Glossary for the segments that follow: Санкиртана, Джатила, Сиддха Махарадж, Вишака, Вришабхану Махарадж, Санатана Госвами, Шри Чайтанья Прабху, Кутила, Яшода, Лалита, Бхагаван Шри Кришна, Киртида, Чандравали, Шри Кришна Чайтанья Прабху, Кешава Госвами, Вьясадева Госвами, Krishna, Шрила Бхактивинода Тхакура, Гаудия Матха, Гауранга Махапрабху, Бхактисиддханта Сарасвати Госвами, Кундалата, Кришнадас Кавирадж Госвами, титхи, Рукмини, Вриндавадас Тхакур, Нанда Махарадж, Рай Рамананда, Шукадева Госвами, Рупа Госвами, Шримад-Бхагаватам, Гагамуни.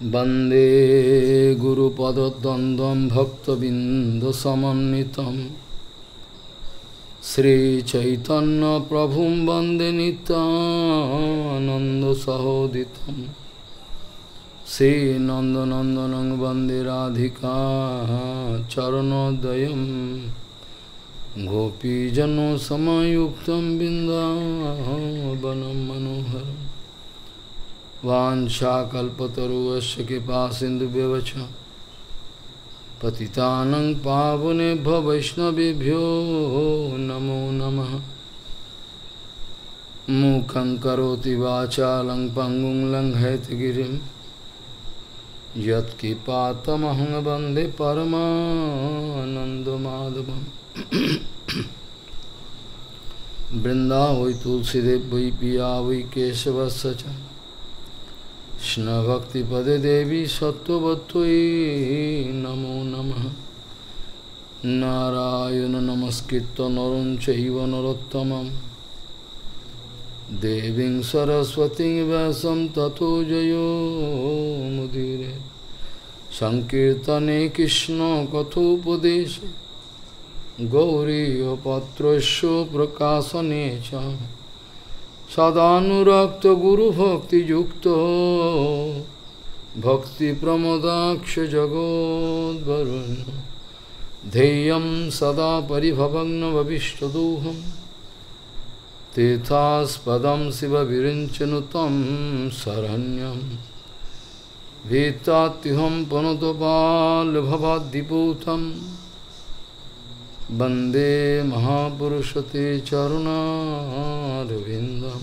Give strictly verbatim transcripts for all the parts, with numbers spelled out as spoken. Bande Guru Padadandam Bhakta Binda Samanitam Shri Chaitanya Prabhum Bande Nityananda Sahoditam Shri Nanda Nandanang Bande Radhika Charanodayam Gopijano Samayuktam Bindavanam Manoharam Vancha kalpataruvasya kipa sindhuvyavacha Patitanang pavane bhavaishnavibhyo namo namaha Mukhang karoti vachalang pangung lang haitgirim Yat kipatamahang bande paramanandamadhavam Vrindavai tulsidevai piyavai kesavasacha Krishna Bhakti Pade Devi Sattvatvai Namo Namaha Narayana Namaskritta Naram Chaiva Narottamam Devim Saraswati Vyasam Tato Jayo Mudire Sankirtane Krishna Kathopadeshe Gauriya Patrasya Prakasanecha Sadhanurakta Guru Bhakti Yukta Bhakti Pramadaksha Jagod Varun Deyam Sada Paribhavagna Vavishtaduham Tethas Padam Siva Virinchanutam Saranyam Vetatiham Panatopal Bhavadiputam Bande Mahapurushate Charuna Ravindam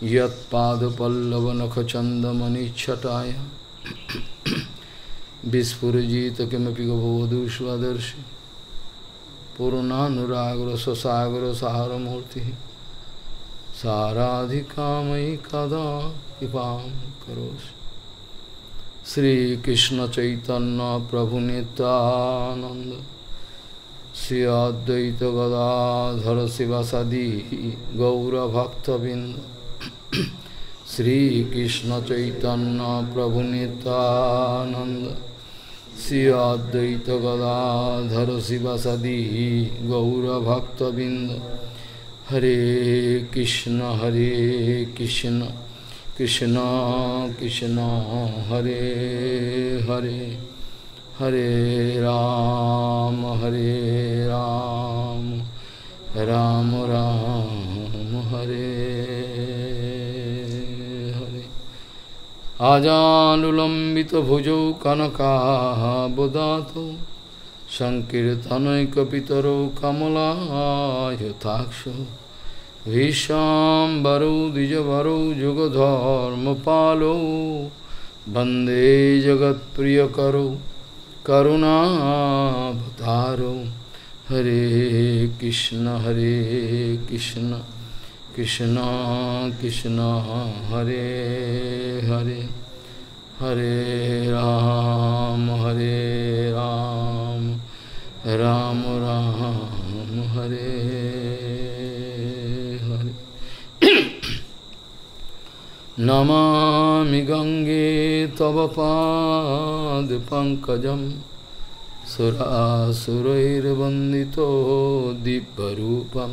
Yat Pada Pallavanakachanda Mani Chataya Bispurajita Kemapigavodu Shvadarshi Purunanuragra Sasagra Saharamurti Saradhikamai Kada Ipam Karosh Sri Krishna Chaitanya Prabhu Nityananda Sri Advaita Gadadhara Sivasadi Gaura Bhaktavinda Sri Krishna Chaitanya Prabhu Nityananda Sri Advaita Gadadhara Sivasadi Gaura Bhaktavinda Hare Krishna Hare Krishna Krishna Krishna Hare Hare Hare Ram, Hare Ram, Ram Ram, Hare Hare. Ajanulambita bhujau kanaka bodhato Sankirtanai kapitaro kamala yathaksho Vishambaro dijavaro jugadharma palo Bande jagat priyakaro Karuna Bhataro Hare Krishna Hare Krishna Krishna Krishna Hare Hare Hare Ram Hare Ram Ram Ram Hare Hare Namami Gange Tava Pad Pankajam Sura Surair Vandito Diparupam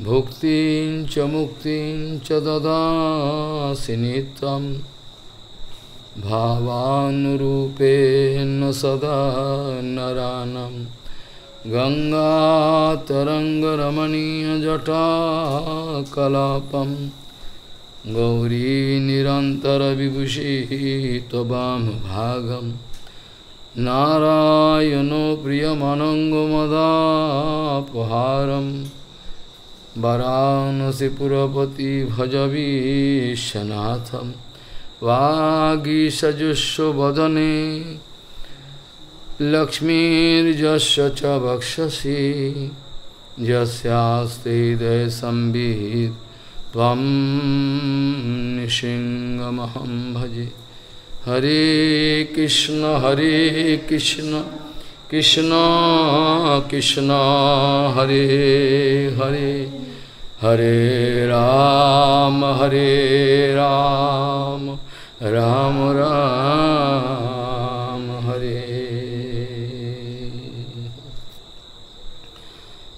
Bhuktin Chamuktin Chadada Sinitam Bhavanurupen Sada Naranam Ganga Tarangaramani Jata Kalapam Gauri Nirantara Vibhushi Tobam Bhagam Narayano Priyamanango Madhapaharam Varanasi Purapati Bhajavi Shanatham Vagi Sajusho Badane Lakshmi Jasyacha Bhakshasi Jasyaste Desambhid Vam Nishingamaham Bhaji Hare Krishna Hare Krishna Krishna Krishna Hare Hare Hare Ram Hare Ram Рам Рам Харе.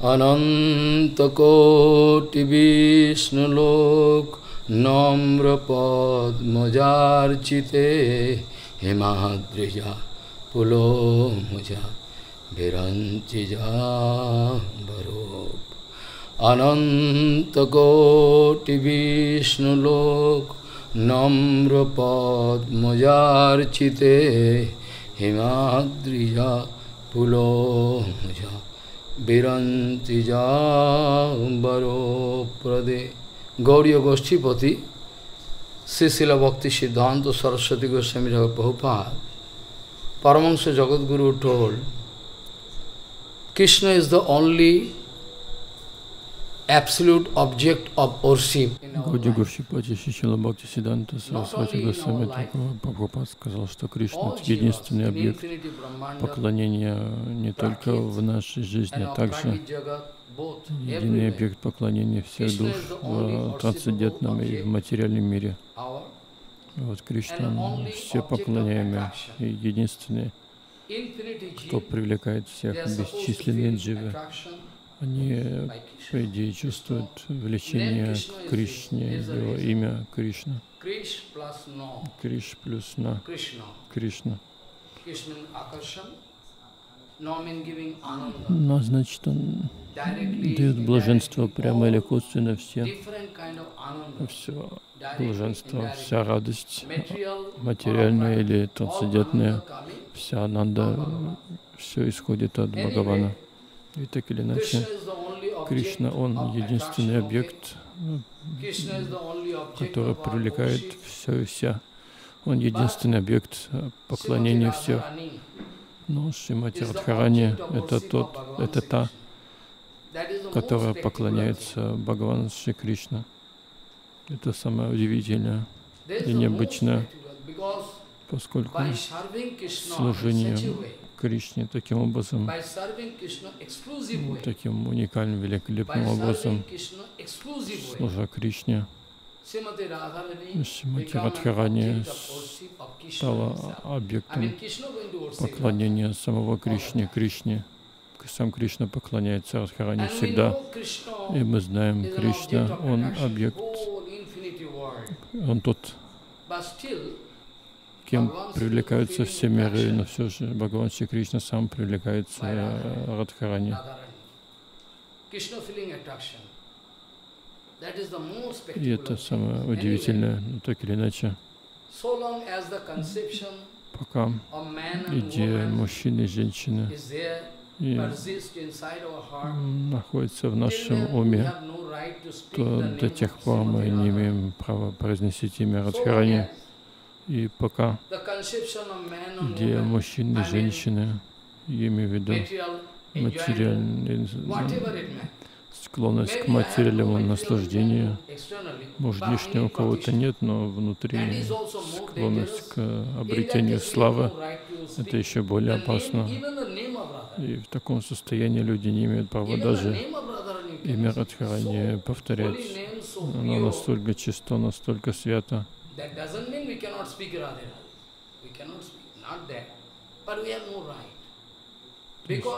Анантакоти Вишнулок Номрапад Маджарчите Химадриджа Пуло Муджа Биранчиджа Бароп. Анантакоти Вишнулок Намрапад Маджарчите Химадриджа Пуло Муджа Биранчиджа Баропраде. Гаудия Госчипати, Шрила Бхактисиддханта Сарасвати Госвами Prabhupada, Paramahansa Jagadguru told, Krishna is the only absolute object of worship. Гаудия Госчипати, Шрила Бхактисиддханта Сарасвати Госвами Prabhupada сказал, что Кришна — единственный объект поклонения не только в нашей жизни, а также единый объект поклонения всех душ в трансцендентном и в материальном мире. Вот Кришна все поклоняемые и единственный, кто привлекает всех. Бесчисленные дживы, они, по идее, чувствуют влечение к Кришне, его имя Кришна. Криш плюс на Кришна. Но, значит, он дает блаженство прямо или косвенно всем. Все блаженство, вся радость, материальная или трансцендентная, вся ананда, все исходит от Бхагавана. И так или иначе, Кришна, он единственный объект, который привлекает все и вся. Он единственный объект поклонения всех. Но Шримати Радхарани — это тот, это та, которая поклоняется Бхагавану Шри Кришна. Это самое удивительное и необычное, поскольку служение Кришне таким образом, таким уникальным, великолепным образом, служа Кришне, Шримати Радхарани стала объектом поклонения самого Кришне. Кришне. Сам Кришна поклоняется Радхарани всегда. И мы знаем, Кришна, он объект, он тот, кем привлекаются все миры, но все же Бхагаван Шри Кришна сам привлекается Радхарани. И это самое удивительное, но так или иначе, пока идея мужчины и женщины и находится в нашем уме, то до тех пор мы не имеем права произносить имя Радхарани. И пока идея мужчины и женщины, я имею в виду материальные склонность к материальному наслаждению. Может, лишнего у кого-то нет, но внутри склонность к обретению славы — это еще более опасно. И в таком состоянии люди не имеют права даже имя Радхарани повторять. Оно настолько чисто, настолько свято.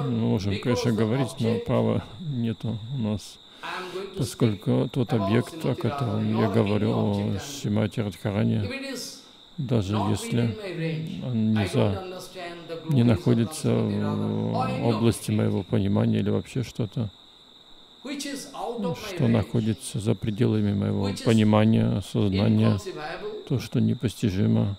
Мы можем, конечно, говорить, но права нету у нас, поскольку тот объект, о котором я говорю, о Шримати Радхарани, даже если он не, за, не находится в области моего понимания или вообще что-то, что находится за пределами моего понимания, сознания, то, что непостижимо,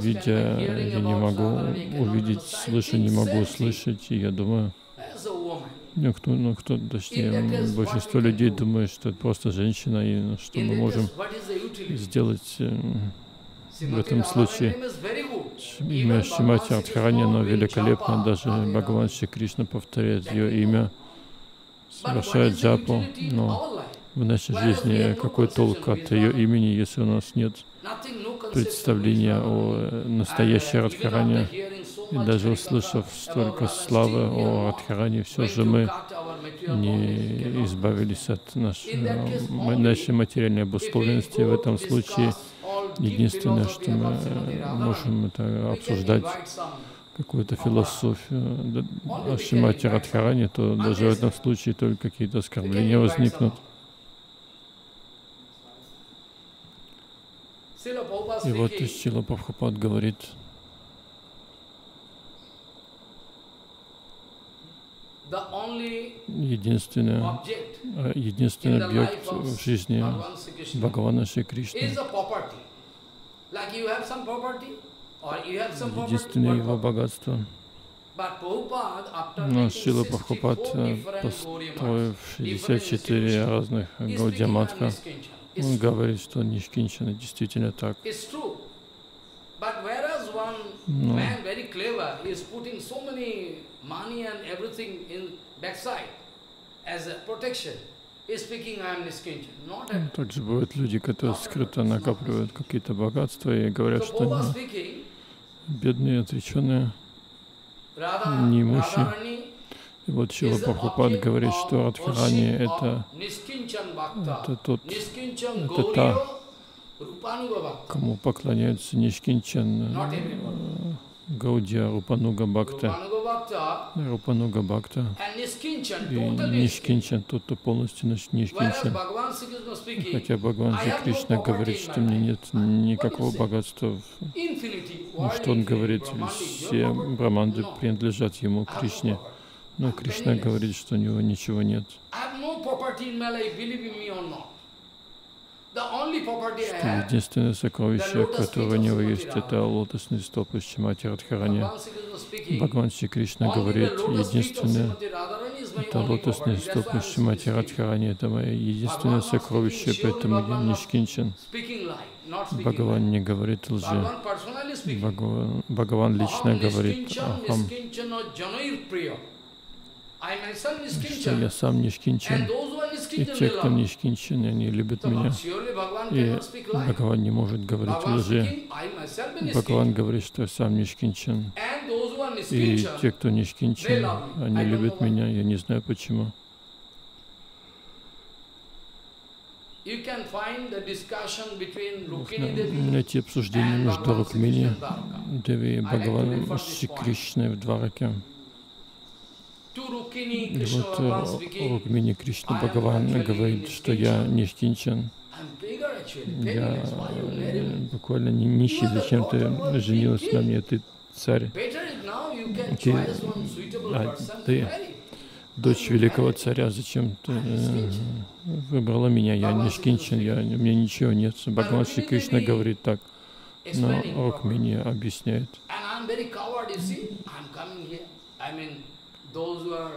видя, я не могу увидеть, слыша не могу услышать, и я думаю, ну, кто, ну, кто, точнее, большинство людей думает, что это просто женщина, и ну, что мы можем сделать э, в этом случае. Имя Шримати Радхарани, оно великолепно, даже Бхагаван Шри Кришна повторяет ее имя, совершает джапу, но в нашей жизни какой толк от ее имени, если у нас нет представления о настоящей Радхаране. И даже услышав столько славы о Радхаране, все же мы не избавились от нашей, нашей материальной обусловленности. В этом случае Единственное, что мы можем, это обсуждать какую-то философию о Шримати Радхарани, то даже в этом случае только какие-то оскорбления возникнут. И вот Шрила Прабхупада говорит: единственный, единственный объект в жизни Бхагавана Шри Кришны, единственное его богатство. Но Шрила Прабхупада, построив шестьдесят четыре разных Гаудия Матха, он говорит, что он нишкинчан, и действительно так. Но также бывают люди, которые скрыто накапливают какие-то богатства и говорят, что они бедные, отреченные, неимущие. И вот Шрила Прабхупада говорит, что Радхарани — это, это, тот, это та, кому поклоняются нишкинчан Гаудия Рупануга Бхакта. Рупануга Бхакта и нишкинчан — тот, кто полностью нишкинчан. Хотя Бхагаван Шри Кришна говорит, что мне нет никакого богатства. Что он говорит? Все браманды принадлежат ему, Кришне. Но Кришна говорит, что у него ничего нет. Что единственное сокровище, которое у него есть, это лотосные стопы Шримати Радхарани. Бхагаван Шри Кришна говорит: единственное, это лотосные стопы Шримати Радхарани, это мое единственное сокровище, поэтому я нишкинчан. Бхагаван не говорит лжи. Бхагаван, Бхагаван лично говорит: ахам, что я сам нишкинчан, и те, кто нишкинчан, они любят меня. И Бхагаван не может говорить лжи. Бхагаван говорит, что я сам нишкинчан, и те, кто нишкинчан, они любят меня, я не знаю почему. Можно найти обсуждение между Рукмини Деви и Бхагаваном Шри Кришной в Двараке. И вот Рукмини Кришна Бхагаван говорит, что я нишкинчан, я буквально нищий, зачем ты женилась на мне, ты царь, ты, а, ты дочь великого царя, зачем ты э, выбрала меня, я нишкинчан, я, у меня ничего нет. Бхагаван Шри Кришна говорит так, но Рукмини объясняет. Those who are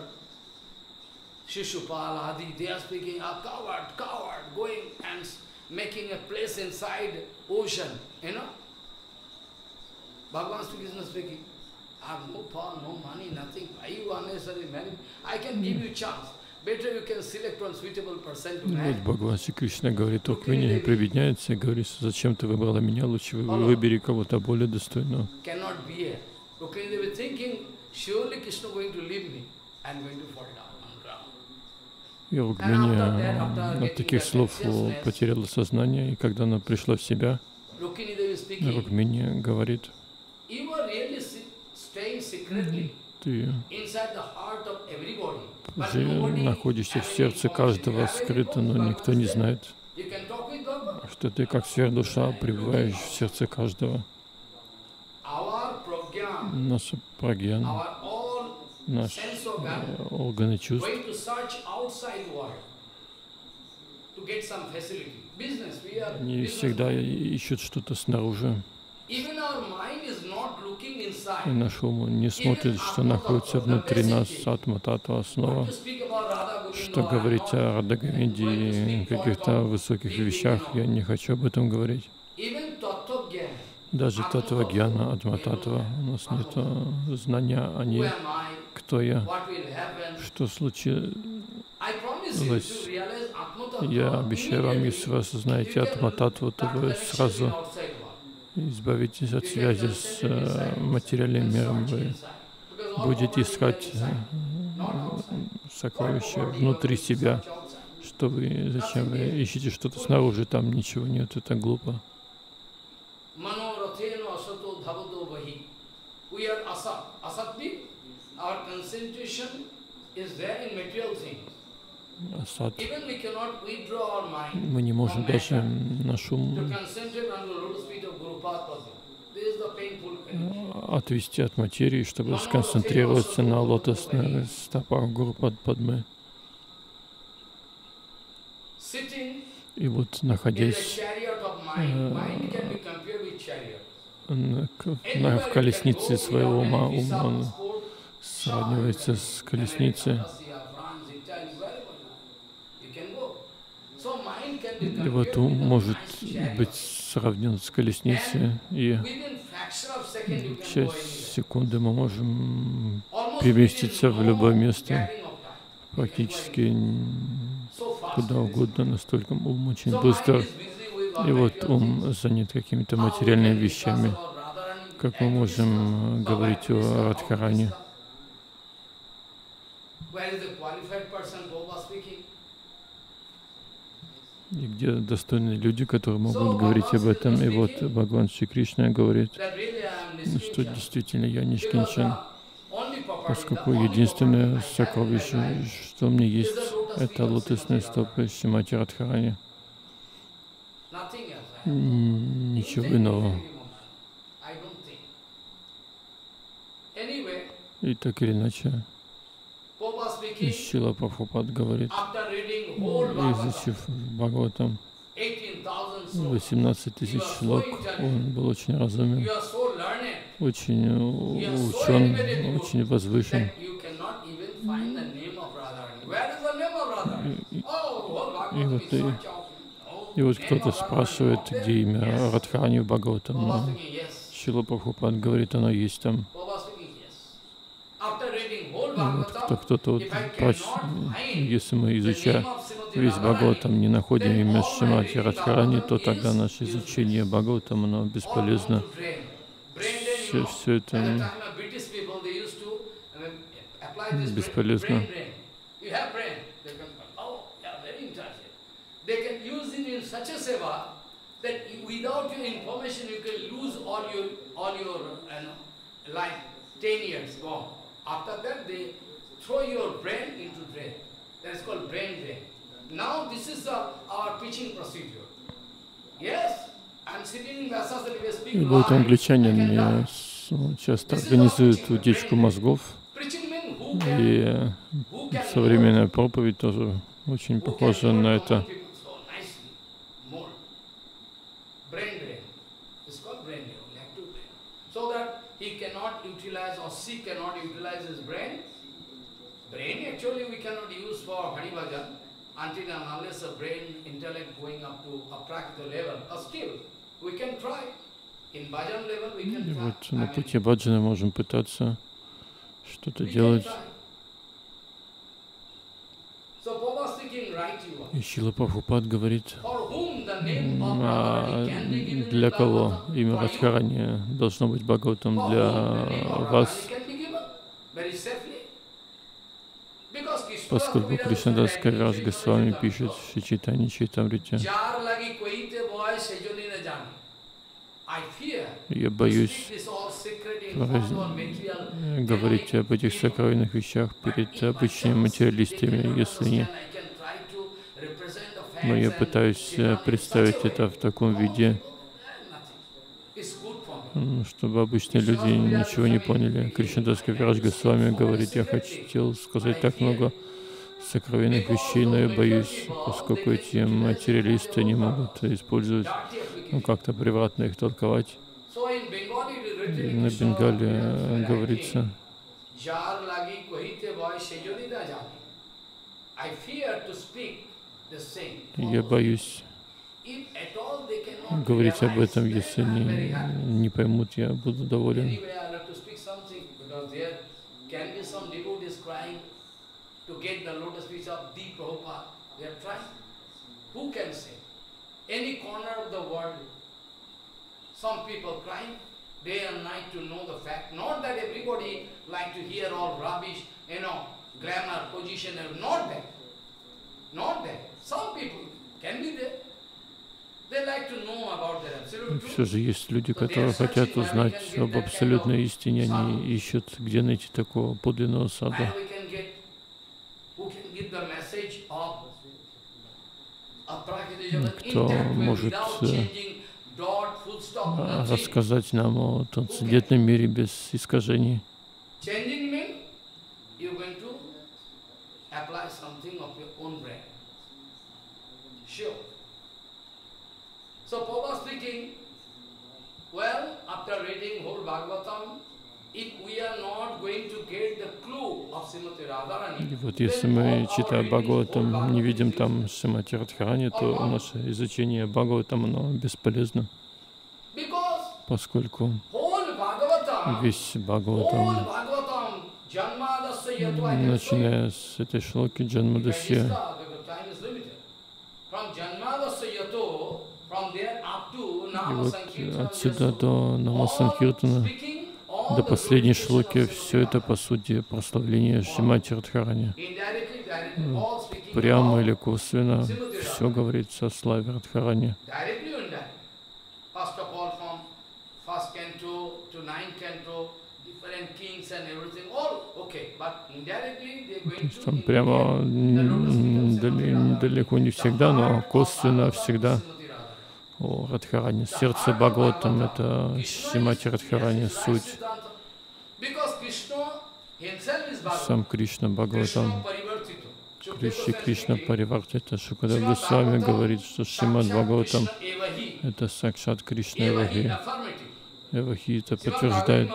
Shishupala Adi, they are speaking, a coward, coward, going and making a place inside ocean, you know. Bhagavan Sri Krishna speaking, I have no power, no money, nothing. Why you unnecessary marriage? I can give you chance. Better you can select from suitable person to marry. Вот Бхагаван Шри Кришна говорит, он к мне прибедняется и говорит, зачем ты выбрала меня, лучше выбери кого-то более достойного. Cannot be here. Okay, they were thinking. Surely Krishna going to leave me. I'm going to fall down on ground. И Рукмини от таких слов потеряла сознание, и когда она пришла в себя, Рукмини говорит: ты уже находишься в сердце каждого скрыто, но никто не знает, что ты как сфера душа пребываешь в сердце каждого. Наша прагьяна, наши органы чувств, они всегда ищут что-то снаружи, и наш ум не смотрит, что находится внутри нас, атма-татва, основа. Что говорить о Радха-Говинде и каких-то высоких вещах, я не хочу об этом говорить. Даже татва-гьяна, атма-татва, у нас нет знания о ней, кто я, что случилось. Я обещаю вам, если вы осознаете атма-татву, то вы сразу избавитесь от связи с материальным миром, вы будете искать сокровища внутри себя, что вы, зачем вы ищете что-то снаружи, там ничего нет, это глупо. Асад. Мы не можем даже наш ум отвести от материи, чтобы сконцентрироваться на лотосных стопах Гурупад Падмы. И вот, находясь в колеснице своего ума, он сравнивается с колесницей. И вот ум может быть сравнен с колесницей, и через секунды мы можем переместиться в любое место, практически куда угодно, настолько ум очень быстро. И вот ум занят какими-то материальными вещами, как мы можем говорить о Радхарани. И где достойные люди, которые могут говорить об этом. И вот Бхагаван Шри Кришна говорит, что действительно я нишкинчан, поскольку единственное сокровище, что у меня есть, это лотосные стопы Шримати Радхарани. Ничего иного. И так или иначе, Шрила Прабхупада говорит, изучив Бхагаватам восемнадцать тысяч шлок, он был очень разумен, очень учен, очень возвышен. И, и, и вот, и, и вот кто-то спрашивает, где имя Радхарани в Бхагаватам. Шрила Прабхупада говорит, оно есть там. Вот кто-то вот, если мы изучаем весь Бхагаватам, не находим имя Шримати Радхарани, то тогда наше изучение Бхагаватам, оно бесполезно. Все, все это бесполезно. After that, they throw your brain into drain. That is called brain drain. Now this is the, our teaching procedure. Yes, I'm sitting in Vyasasa and we speak live. Вот англичанин часто организует утечку мозгов, и современная проповедь тоже очень похожа на это. She cannot utilize his brain. Brain actually we cannot use for Hari Bhajan until and unless a brain intellect going up to a practical level. A skill we can try. In Bhajan level we can try. Вот на пути Баджана можем пытаться что-то делать. И Шрила Прабхупада говорит, для кого имя Радхарани должно быть Бхагаватам, для вас, поскольку Кришнадас Кавирадж Госвами пишет в Шри Чайтанья Чайтамрите: я боюсь говорить об этих сокровенных вещах перед обычными материалистами, если не... Но я пытаюсь представить это в таком виде, чтобы обычные люди ничего не поняли. Кришнадас Кавирадж Госвами говорит, я хотел сказать так много сокровенных вещей, но я боюсь, поскольку эти материалисты не могут использовать, ну, как-то превратно их толковать. И на Бенгале говорится: я боюсь говорить об этом, если не, не поймут, я буду доволен. Not that. Some people can be there. Все же есть люди, которые хотят узнать об абсолютной истине, они ищут, где найти такого подлинного сада. Кто может рассказать нам о трансцендентном мире без искажений? So, Prabhupada speaking, well, after reading whole Bhagavatam, if we are not going to get the clue of Шримати Радхарани, вот если мы, читая Бхагаватам, не видим там Шримати Радхарани, то наше изучение Бхагаватам, оно бесполезно, поскольку весь Бхагаватам, начиная с этой шлоки Джанмадасья, и вот отсюда до Намасанкиртана, до последней шлоки, все это, по сути, прославление Шримати Радхарани. Прямо или косвенно, все говорится о славе Радхарани. То есть там прямо далеко не всегда, но косвенно всегда. О Радхарани, сердце Бхагаватам — это Шримати Радхарани, суть. Сам Кришна Бхагаватам. Кришна Кришна Паривартита. Шукадева Госвами говорит, что Шримад-Бхагаватам — это Сакшат Кришна Эвахи. Эвахи это подтверждает.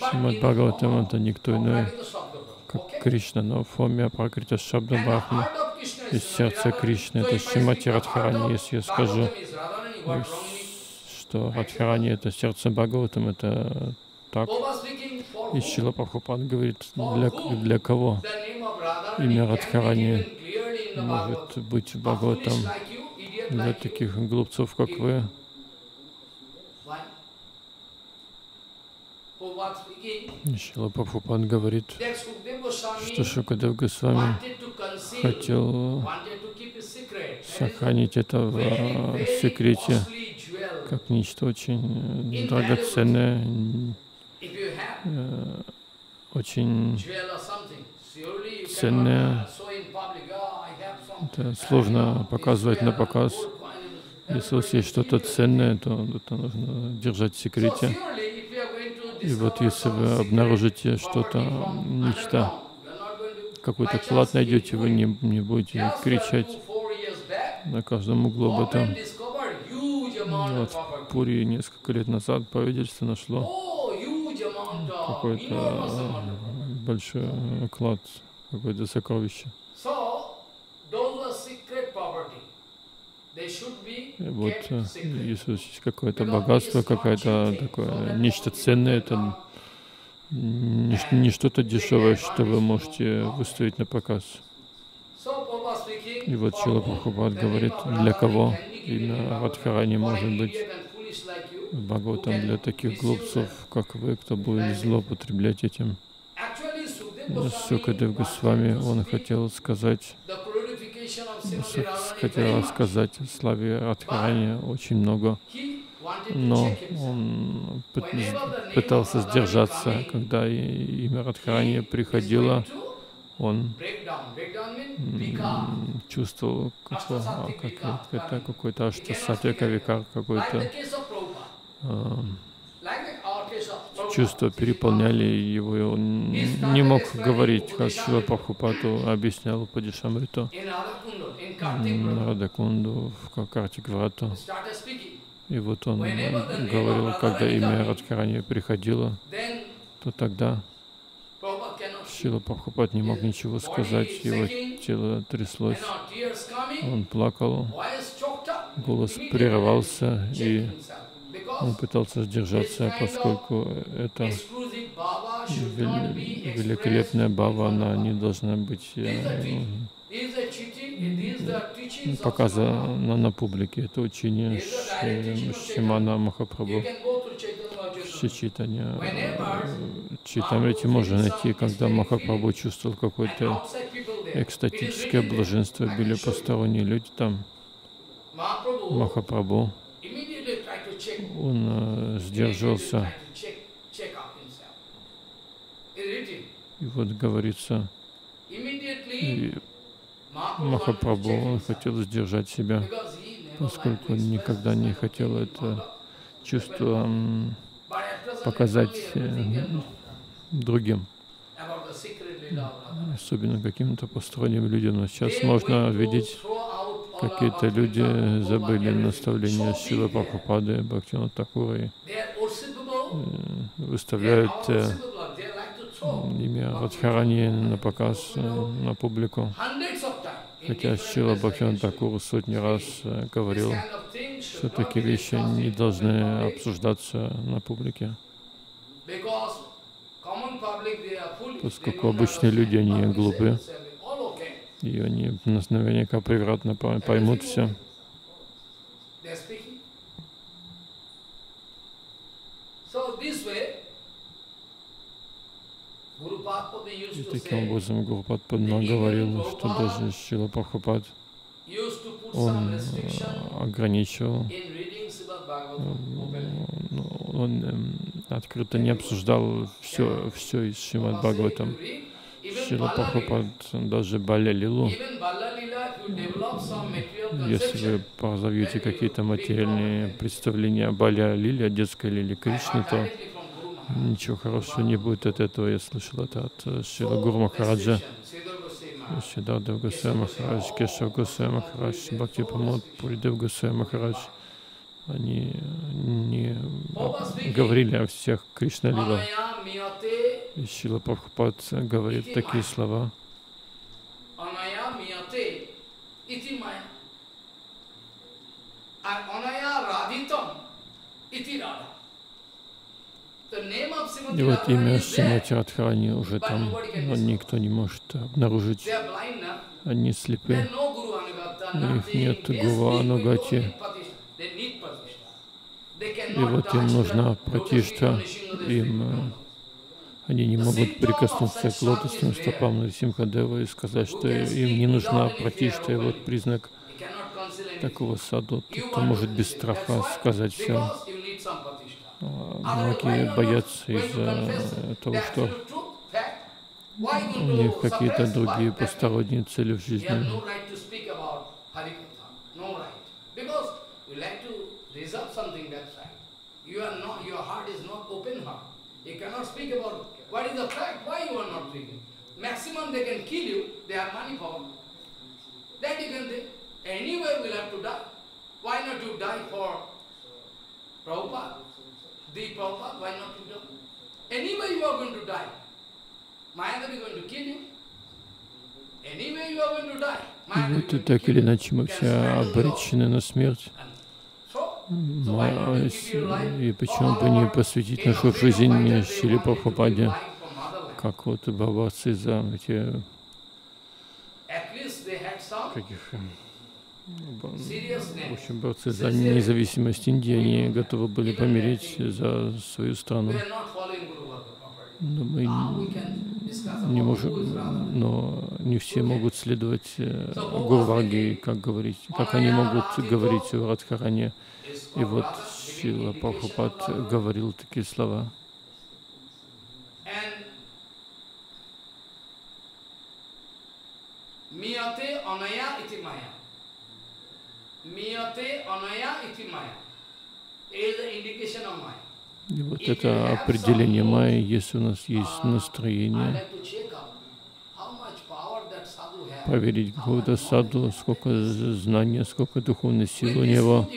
Шримад-Бхагаватам — это никто иной, как Кришна, но Фомия Пракрита Шабда Брахма. И сердце Кришны — это Шримати Радхарани. Если я скажу, что Радхарани — это сердце Бхагаватам, это так. И Шрила Прабхупада говорит, для, для кого имя Радхарани может быть Бхагаватам? Для таких глупцов, как вы. Шрила Прабхупада говорит, что Шукадева Госвами хотел сохранить это в секрете, как нечто очень драгоценное, очень ценное. Это сложно показывать на показ. Если у вас есть что-то ценное, то это нужно держать в секрете. И вот если вы обнаружите что-то, нечто, какой-то клад найдете, вы не, не будете кричать на каждом углу об этом. Вот в Пури несколько лет назад правительство нашло какой-то большой клад, какое-то сокровище. И вот если есть какое-то богатство, какое-то такое нечто ценное, это не что-то дешевое, что вы можете выставить на показ. И вот Шрила Прабхупада говорит, для кого имя Радхарани может быть Бхагаватам? Для таких глупцов, как вы, кто будет злоупотреблять этим. Сукадева Госвами, он хотел сказать, хотел сказать о славе Радхарани очень много, но он пытался сдержаться. Когда имя Радхарани приходило, он чувствовал какой-то аштасатья-кавикар, какое-то чувства переполняли его, и он не мог говорить, как Шрила Прабхупада объяснял Падишамриту, Радакунду, в Картикврату. И вот он говорил, когда имя Радхарани приходило, то тогда Шрила Прабхупада не мог ничего сказать, его тело тряслось, он плакал, голос прерывался, и он пытался сдержаться, поскольку это великолепная бхава, она не должна быть показана на публике. Это учение Шримана Махапрабху. Шри Чайтанья Чайтамрите можно найти, когда Махапрабху чувствовал какое-то экстатическое блаженство, были посторонние люди там. Махапрабху, он сдержался. И вот говорится, и Махапрабху хотел сдержать себя, поскольку он никогда не хотел это чувство показать другим, особенно каким-то посторонним людям. Но сейчас можно видеть, какие-то люди забыли наставления Шрилы Прабхупады, Бхактивинода Тхакура, выставляют имя Радхарани на показ, на публику. Хотя Шрила Бхактивинода Тхакур сотни раз говорил, что такие вещи не должны обсуждаться на публике, поскольку обычные люди, они глупы, и они наверняка превратно поймут все. И таким образом Гуру Прабхупада говорил, что даже Шрила Прабхупад, он ограничивал, он открыто не обсуждал все, все из Шримад-Бхагаватам. Шрила Прабхупад даже Баля-лилу, если вы позовете какие-то материальные представления о Баля-лиле, о детской лиле Кришны, то ничего хорошего не будет от этого. Я слышал это от Шрила Гуру Махараджа, Вишака Госвами Махарадж, Кешава Госвами Махарадж, Бхакти Памад Пурида Госвами Махарадж. Они не говорили о всех Кришналилах. И Шрила Прабхупад говорит такие слова. И вот имя Шримати Радхарани уже там, но никто не может обнаружить. Они слепы, у них нет гуру Анугати. И вот им нужна пратишта, им они не могут прикоснуться к лотосным стопам Нарисимхадева и сказать, что им не нужна пратишта. И вот признак такого саду, кто может без страха сказать всем. Многие боятся из-за того, что у них какие-то другие посторонние цели в жизни. The Prabhupada, why not you die? Anyway, you are going to die. Mayada is going to kill you. Anyway, you are going to die. Вот и так или иначе мы все обречены на смерть. И почему бы не посвятить нашу жизнь Шриле Прабхупаде, как вот бабацы за эти каких... В общем, борцы за независимость Индии, они готовы были помереть за свою страну. Но мы не можем, но не все могут следовать Гурваге, как говорить, как они могут говорить о Радхаране. И вот Шрила Прабхупад говорил такие слова. И вот это определение майи, если у нас есть настроение поверить какого-то саду, сколько знания, сколько духовной силы у него,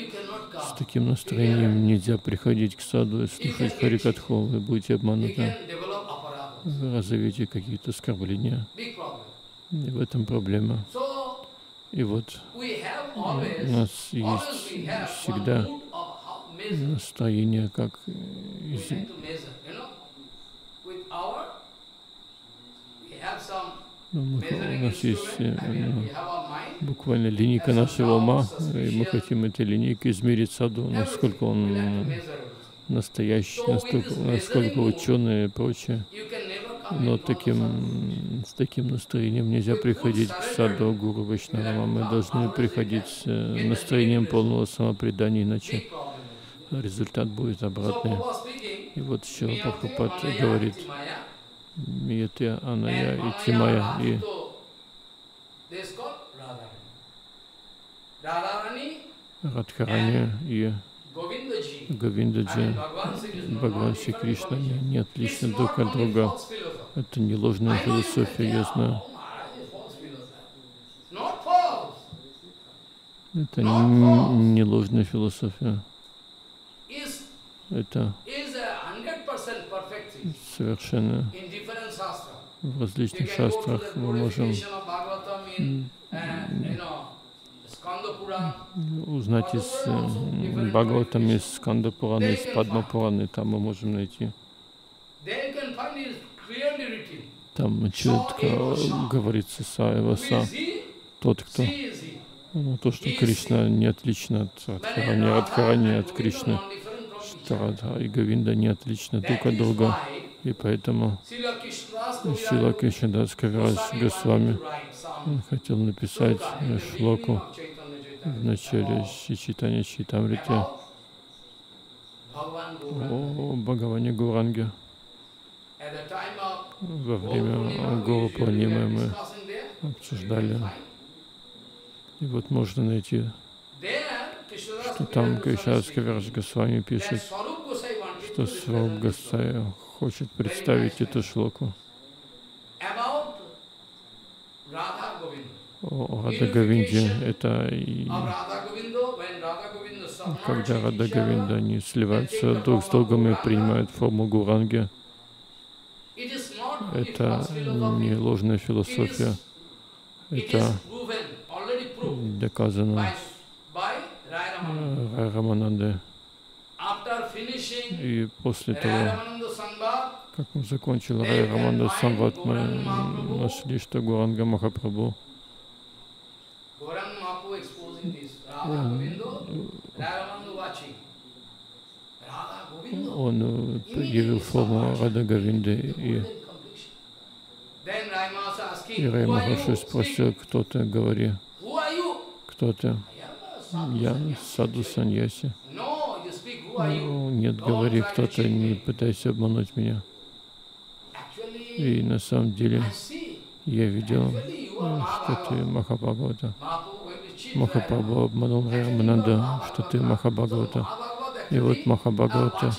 с таким настроением нельзя приходить к саду и слушать харикатху, вы будете обмануты, вы разовьете какие-то оскорбления, и в этом проблема. И вот у нас есть всегда настроение, как из... ну, у нас есть ну, буквально линейка нашего ума, и мы хотим этой линейкой измерить саду, насколько он настоящий, насколько, насколько ученый и прочее. Но таким, с таким настроением нельзя приходить к саду гуру Вайшнава. Мы должны приходить с настроением полного самопредания, иначе результат будет обратный. И вот Шрила Прабхупад говорит: «Мияте, Аная и Тимая». И Радхарани и Говиндаджи, Бхагаван Шри Кришна не отличны друг от друга. Это не ложная философия, я знаю. Это не ложная философия. Это совершенно в различных шастрах мы можем узнать из Бхагаватам, из Сканда Пурана, из Падма Пураны, там мы можем найти. Там четко говорится Саеваса, тот, кто. Ну, то, что Кришна не отлично от Радхарани, Радхарани от Кришны, что Радха и Говинда не отлично друг от друга. И поэтому Шрила Кришнадас Кавирадж Госвами хотел написать шлоку в начале Шри Чайтанья Чайтамрите о Бхагаване Гауранге. Во время Гуру Пурнимы мы обсуждали. И вот можно найти, что там Кришнадас Кавирадж Госвами пишет, что Сварупа Госай хочет представить эту шлоку о Радха Говинде. Это и когда Радха Говинда, они сливаются друг с другом и принимают форму Гауранги. Это не ложная философия, это доказано Рай Рамананды. И после того, как мы закончили Рай Рамананда Самват, мы нашли, что Гауранга Махапрабху он явил форму Радха Говинды. И, и Рай Махараджа спросил: кто ты, говори, кто ты? Я саду саньяси. Ну, нет, говори, кто-то, не пытайся обмануть меня. И на самом деле я видел, что ты Махабхагавата. Махапрабху обманул Рай Рамананду, что ты Махабхагавата. И вот Махабхагавата,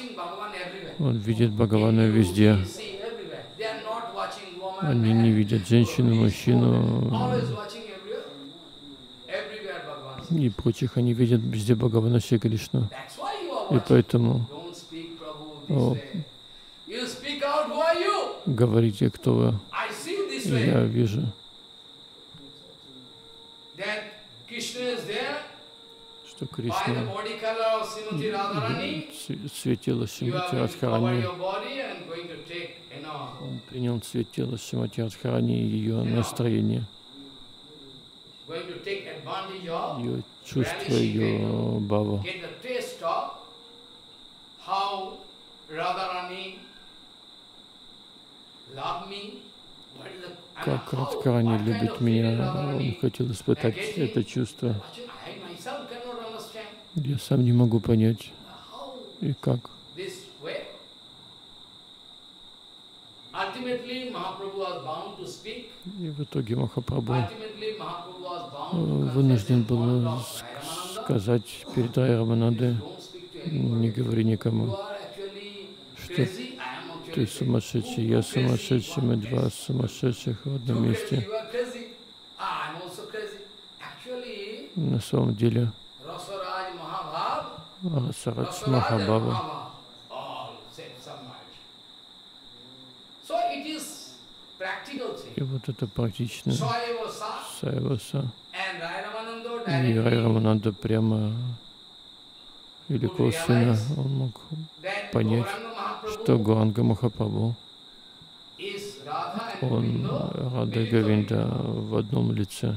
он видит Бхагавана везде. Они не видят женщину, мужчину и прочих, они видят везде Бхагавана Шри Кришну. И поэтому о, говорите, кто вы. Я вижу, что Кришна цвет тела Шримати Радхарани. Он принял цвет тела Шримати Радхарани и ее настроение, ее чувство, ее бхава. Как Радхарани любит меня, он хотел испытать это чувство. Я сам не могу понять, и как. И в итоге Махапрабху вынужден был сказать перед Рай Раманандой: не говори никому, что ты сумасшедший, я сумасшедший, мы два сумасшедших в одном месте. На самом деле, Расарадж Махабхава. И вот это практично. Саеваса и Рай Рамананда прямо или косвенно он мог понять, что Гауранга Махапрабху, он Радха Говинда в одном лице.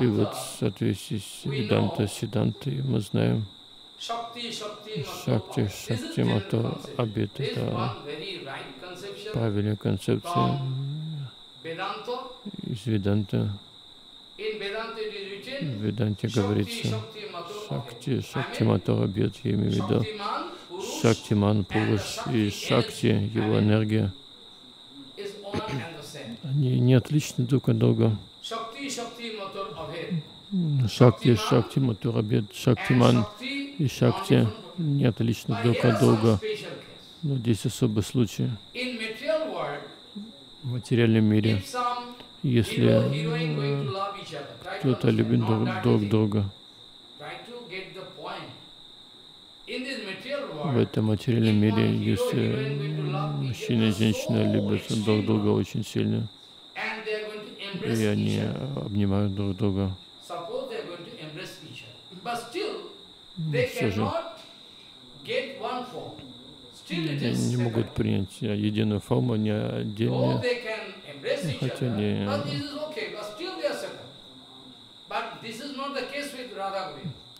И вот в соответствии с Веданта Сиддхантой мы знаем Шакти, Шакти, Мато, Абит — это правильная концепция из Веданта. В Веданте говорится Шакти, Шакти, Мато, Абит, я имею в виду Шактиман, Пуруш и Шакти, его энергия. Они не отличны друг от друга. Шакти, Шакти, Матурабед, Шактиман и Шакти не отличны друг от друга. Но здесь особый случай. В материальном мире, если кто-то любит друг друга, в этом материальном мире, если мужчина и женщина любят друг друга очень сильно, и они обнимают друг друга, все же не могут принять единую форму, они отдельно, хотя они...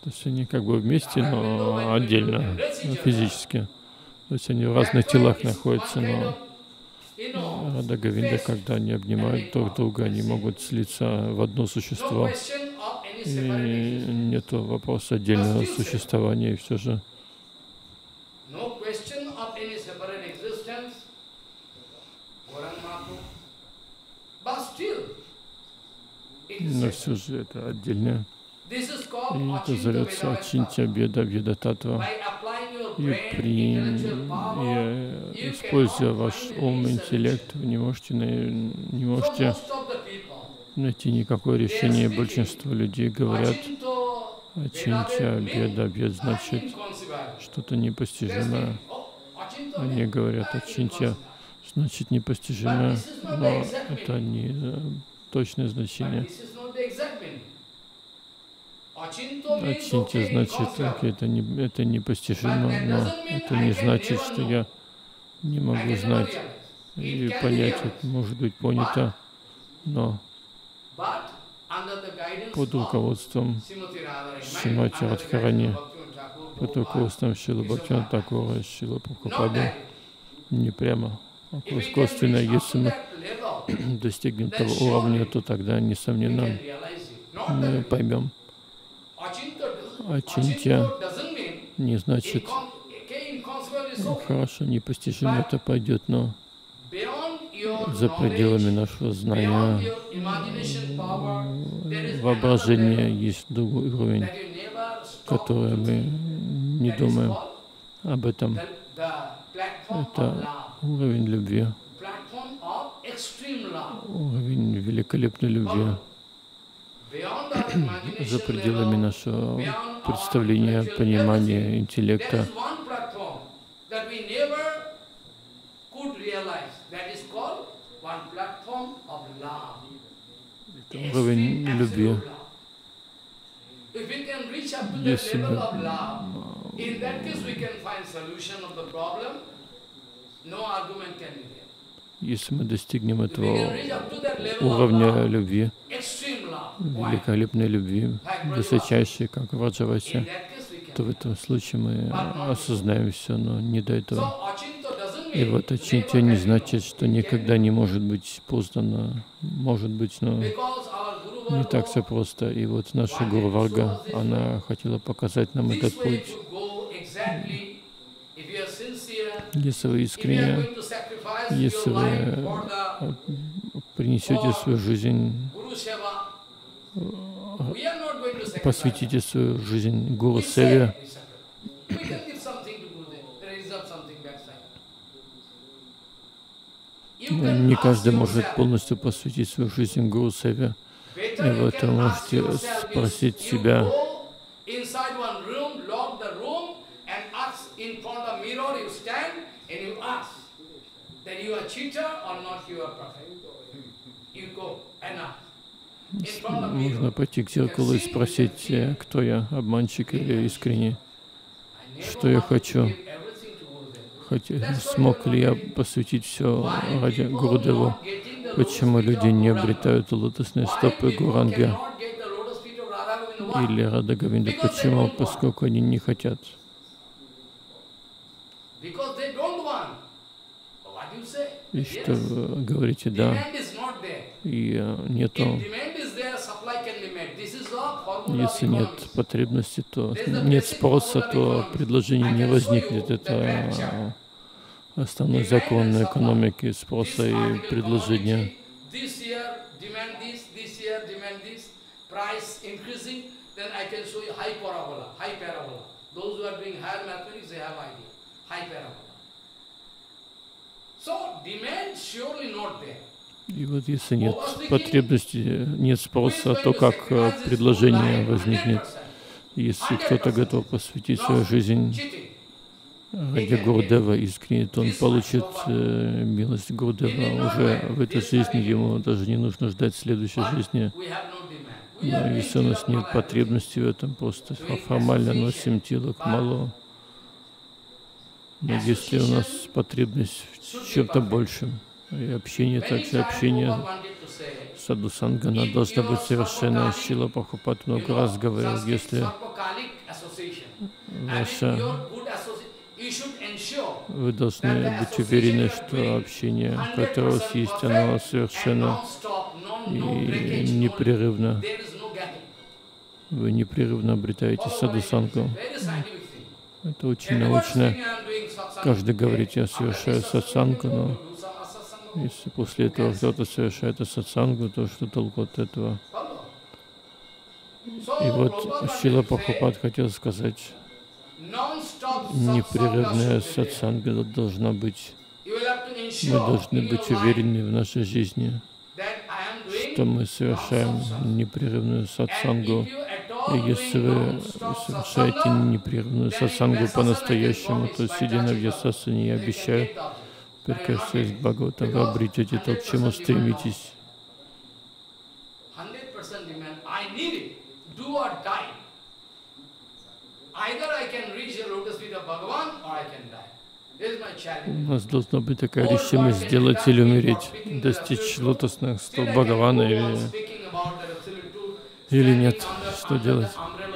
То есть они как бы вместе, но отдельно, физически. То есть они в разных телах находятся, но Рада Говинда, когда они обнимают друг друга, они могут слиться в одно существо. И нет вопроса отдельного существования, и все же. Но все же это отдельное. И это зовется Ачинтья Беда, Беда Татва. И, при... и используя ваш ум, интеллект, вы не можете, на... не можете найти никакое решение. Большинство людей говорят Ачинтья Беда, Беда значит что-то непостижимое. Они говорят Ачинтья значит непостижимое, но это не точное значение. Ачинтья значит, так, это, не, это непостижимо, но это не значит, что я не могу знать и понять, это может быть понято, но под руководством Шримати Радхарани, под руководством Шрилы Бхактивинода Тхакура и Шрилы Прабхупады, не прямо, а косвенно, если мы достигнем того уровня, то тогда, несомненно, мы поймем. Ачинтья не значит хорошо, непостижимо это пойдет, но за пределами нашего знания, воображения есть другой уровень, который мы не думаем об этом. Это уровень любви, уровень великолепной любви. За пределами нашего представления, понимания, интеллекта. Это уровень любви. Если мы Если мы достигнем этого уровня любви, великолепной любви, высочайшей, как в Раджавасе, то в этом случае мы осознаем все, но не до этого. И вот Ачинтья не значит, что никогда не может быть поздно, может быть, но не так все просто. И вот наша Гуру Варга, она хотела показать нам этот путь. Если вы искренне, если вы принесете свою жизнь, посвятите свою жизнь Гуру Севе, не каждый может полностью посвятить свою жизнь Гуру Севе, и вы это можете спросить себя. Нужно пойти к зеркалу и спросить, кто я, обманщик или искренний, что я хочу. Хотя, смог ли я посвятить все ради Гурудеву? Почему люди не обретают лотосные стопы Гуранги или Рада Говинда? Почему? Поскольку они не хотят. И что вы говорите, да, и нету, если нет потребности, то нет спроса, то предложение не возникнет. Это основной закон экономики — спроса и предложения. И вот если нет потребности, нет спроса, то как предложение возникнет? Если кто-то готов посвятить свою жизнь ради Гурудева искренне, то он получит э, милость Гурудева уже в этой жизни, ему даже не нужно ждать следующей жизни. Но если у нас нет потребности в этом, просто формально носим тилок мало. Но если у нас потребность в чем-то большем, и общение, также общение садху-санга, она должна быть совершенно. Шрила Прабхупада много раз говорил, если ваша, вы должны быть уверены, что общение, которое у вас есть, оно совершенно и непрерывно. Вы непрерывно обретаете садху-сангу. Это очень научно. Каждый говорит, я совершаю сатсангу, но если после этого кто-то совершает сатсангу, то что толку от этого? И вот Шрила Прабхупада хотел сказать, непрерывная сатсанга должна быть. Мы должны быть уверены в нашей жизни, что мы совершаем непрерывную сатсангу. И если вы совершаете непрерывную сатсангу по-настоящему, то, сидя на вьясасане, я обещаю, прикасаясь к Бхагаватам, вы обретете то, к чему стремитесь. У нас должна быть такая решимость сделать или умереть, достичь лотосных стоп Бхагавана или, или нет. Что делать?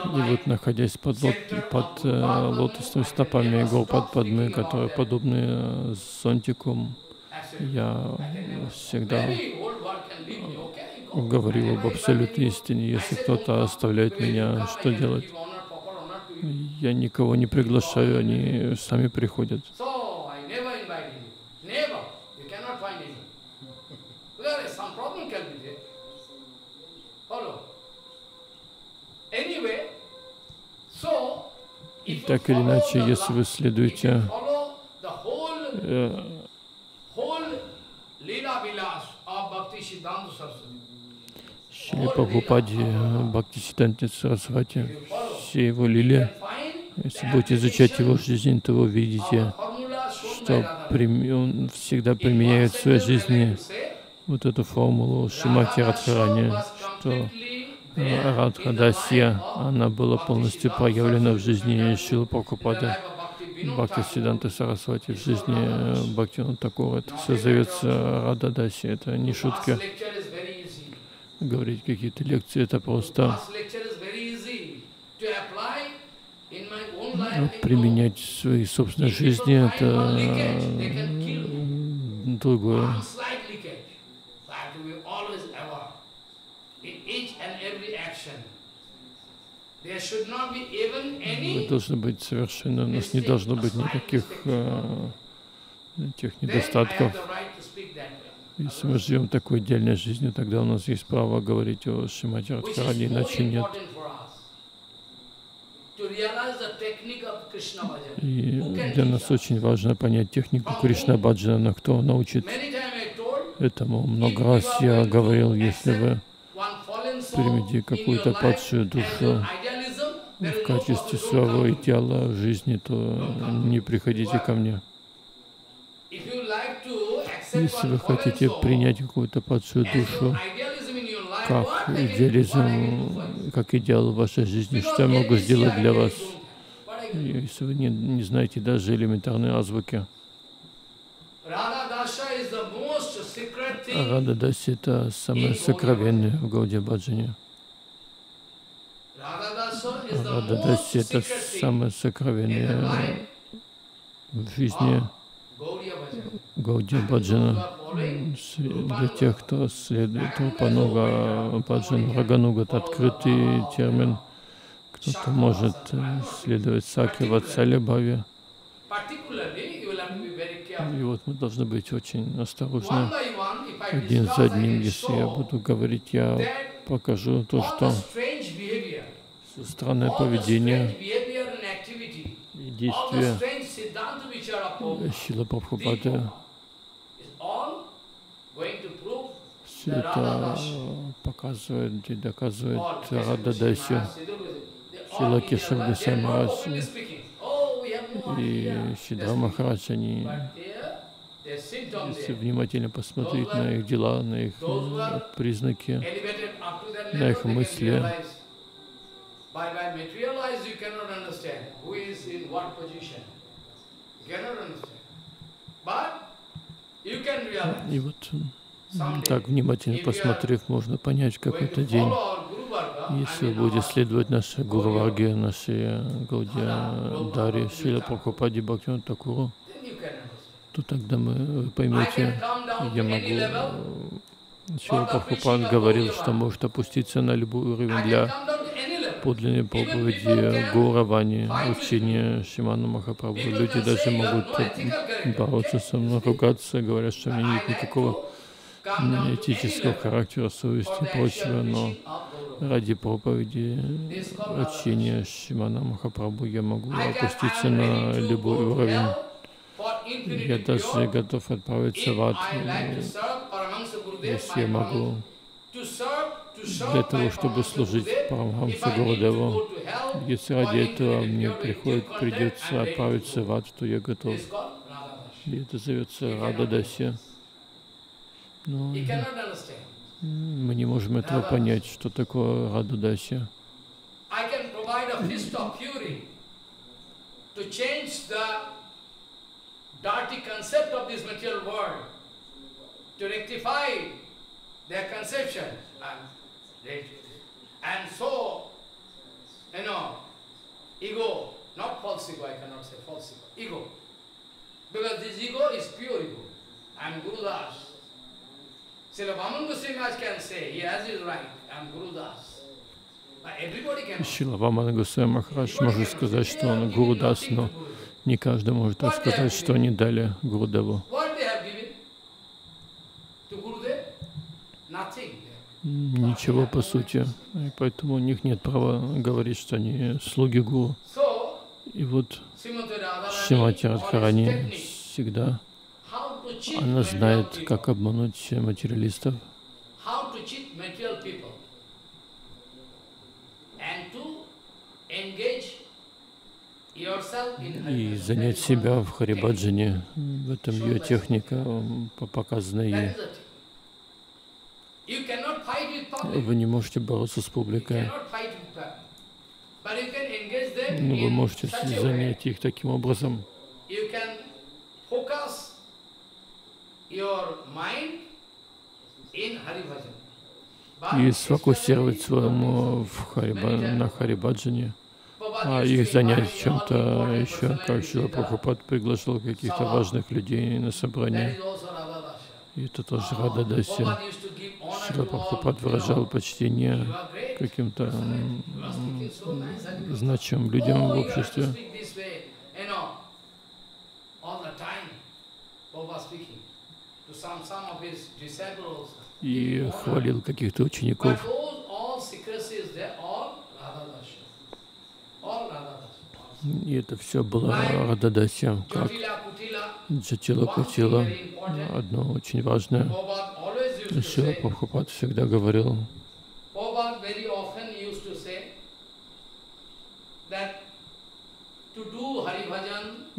И вот, находясь под, лот, под э, лотосными стопами Гопад Падмы, которые подобны зонтикам, я всегда говорил об абсолютной истине. Если кто-то оставляет меня, что делать? Я никого не приглашаю, они сами приходят. И так или иначе, если вы следуете э, Шриле Прабхупаде, Бхактисиддханте Сарасвати, все его лили, если будете изучать его жизнь, то вы увидите, что прим... он всегда применяет в своей жизни вот эту формулу Шримати Радхарани, что Радхадасья, она была полностью проявлена в жизни Шрилы Прабхупады, Бхактисиддханты Сарасвати, в жизни Бхактивинода Тхакура. Это все зовется Радхадасья, это не шутка. Говорить какие-то лекции, это просто применять в своей собственной жизни, это другое. Мы должны быть совершенно, у нас не должно быть никаких э, этих недостатков. Если мы живем такой идеальной жизнью, тогда у нас есть право говорить о Шримати Радхарани, иначе нет. И для нас очень важно понять технику Кришнабаджана, но кто научит этому. Много раз я говорил, если вы примите какую-то падшую душу в качестве своего идеала в жизни, то не приходите ко мне. Если вы хотите принять какую-то падшую душу как идеализм, как идеал в вашей жизни, что я могу сделать для вас, если вы не, не знаете даже элементарной азбуки? Рада Даси — это самое сокровенное в Гауди Баджане. Рада Даси — это самое сокровенное в жизни Гауди Баджана. Для тех, кто следует Рупануга Баджан, Рагануга — это открытый термин. Кто-то может следовать Саки Ватсале Бхаве. И вот мы должны быть очень осторожны один за одним. Если я буду говорить, я покажу то, что странное поведение и действия Шрила Прабхупады, все это показывает и доказывает Рада Даси, Шрила Кешава Госвами и Сиддха Махарадж. Они, если внимательно посмотреть на их дела, на их признаки, на их мысли, и вот так внимательно посмотрев, можно понять, как это день. Если вы будете следовать нашей Гурварге, нашей Гаудия Даре, Шрила Прабхупаде, Бхактивинода Тхакуру, то тогда мы поймете, я могу. Шрила Прабхупада говорил, что может опуститься на любой уровень для подлинной проповеди Гауравани, учения Шримана Махапрабху. Люди даже могут бороться со мной, ругаться, говорят, что у меня нет никакого этического характера, совести и прочего, но ради проповеди учения Шримана Махапрабху я могу опуститься на любой уровень. Я даже готов отправиться в ад, если я могу, для того, чтобы служить Парамахамса Гурудеву. Если ради этого мне приходит, придется отправиться в ад, то я готов. И это зовется Рада Даси. Но мы не можем этого понять, что такое Рада Даси. Шрила Бхагаван Госвами Махарадж может сказать, что он Гуру Дас, но не каждый может рассказать, что они дали Гурудеву. Ничего по сути, и поэтому у них нет права говорить, что они слуги Гуру. И вот Шримати Радхарани всегда, она знает, как обмануть материалистов, и занять себя в Харибаджане. В этом ее техника показана ей. Вы не можете бороться с публикой, но вы можете занять их таким образом, и сфокусировать свой ум на Харибаджане, а их занять чем-то еще, как Шрила Прабхупада приглашал каких-то важных людей на собрание. И это тоже Рада Даси. Шрила Прабхупада выражал почтение каким-то значимым людям в обществе. И хвалил каких-то учеников. И это все было Рада Даси, как Джатила, Кутила, одно очень важное. Шрила Прабхупада всегда говорил,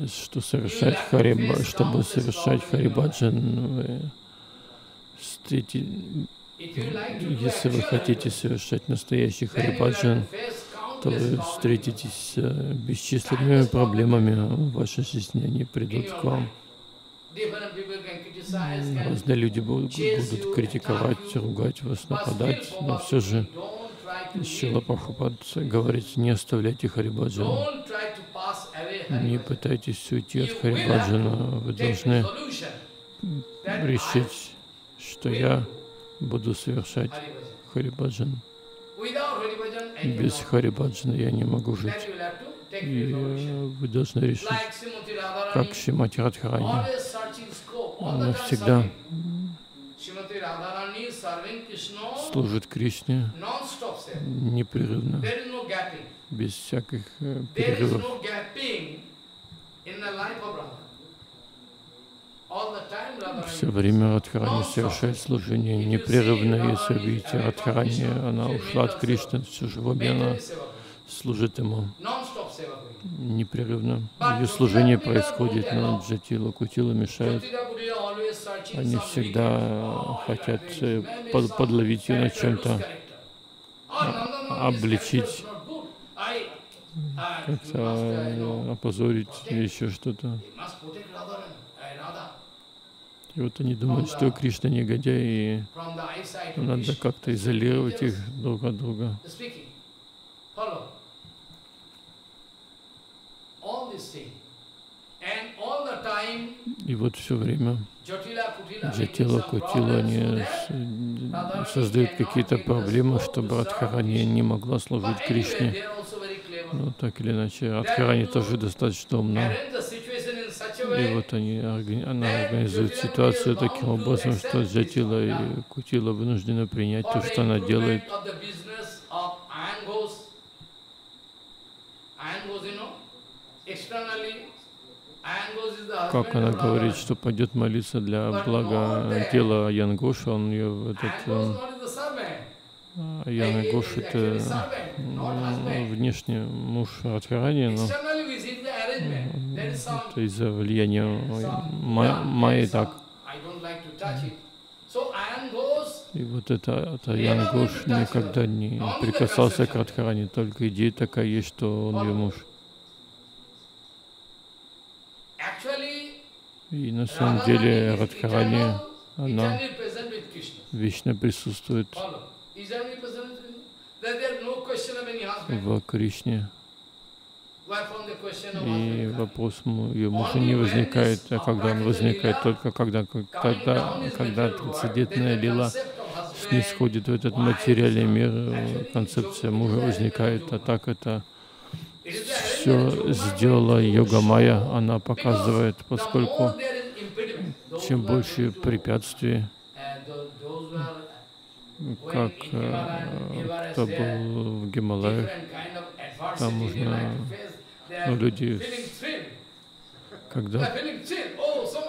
что совершать хариба, чтобы совершать харибаджан, если вы хотите совершать настоящий харибаджан, то вы встретитесь с бесчисленными проблемами в вашей жизни, они придут к вам. Разные люди будут, будут критиковать, ругать вас, нападать, но все же Шрила Прабхупада говорит, не оставляйте Харибаджана. Не пытайтесь уйти от Харибаджана. Вы должны решить, что я буду совершать Харибаджан. Без Харибаджана я не могу жить. И вы должны решить, как Шримати Радхарани. Она всегда служит Кришне непрерывно, без всяких перерывов. Все время Радхарани совершает служение непрерывно. Если видите Радхарани, она ушла от Кришны, все же она служит ему непрерывно. Ее служение происходит, но Джатила, Кутила мешают. Они всегда хотят под, подловить ее на чем-то, обличить, как-то опозорить или еще что-то. И вот они думают, что Кришна негодяй, и надо как-то изолировать их друг от друга. И вот все время Джатила, Кутила, они создают какие-то проблемы, чтобы Радхарани не могла служить Кришне. Ну, так или иначе, Радхарани тоже достаточно умна. И вот они, она организует ситуацию таким образом, что Джатила и Кутила вынуждены принять то, что она делает. Как она говорит, что пойдет молиться для блага тела Аян Гхоша, он ее в этот... Аян Гхош — это внешний муж Радхарани, но это из-за влияния Майи так. И вот это, это Аян Гхош никогда не прикасался к Радхарани, только идея такая есть, что он ее муж. И на самом деле Радхарани, она вечно присутствует в Кришне. И вопрос ее мужа не возникает, а когда он возникает, только когда, когда, когда трансцендентная лила снисходит в этот материальный мир, концепция мужа возникает, а так это... Все сделала йога майя, она показывает, поскольку чем больше препятствий, как кто был в Гималаях, там нужно, ну, люди, когда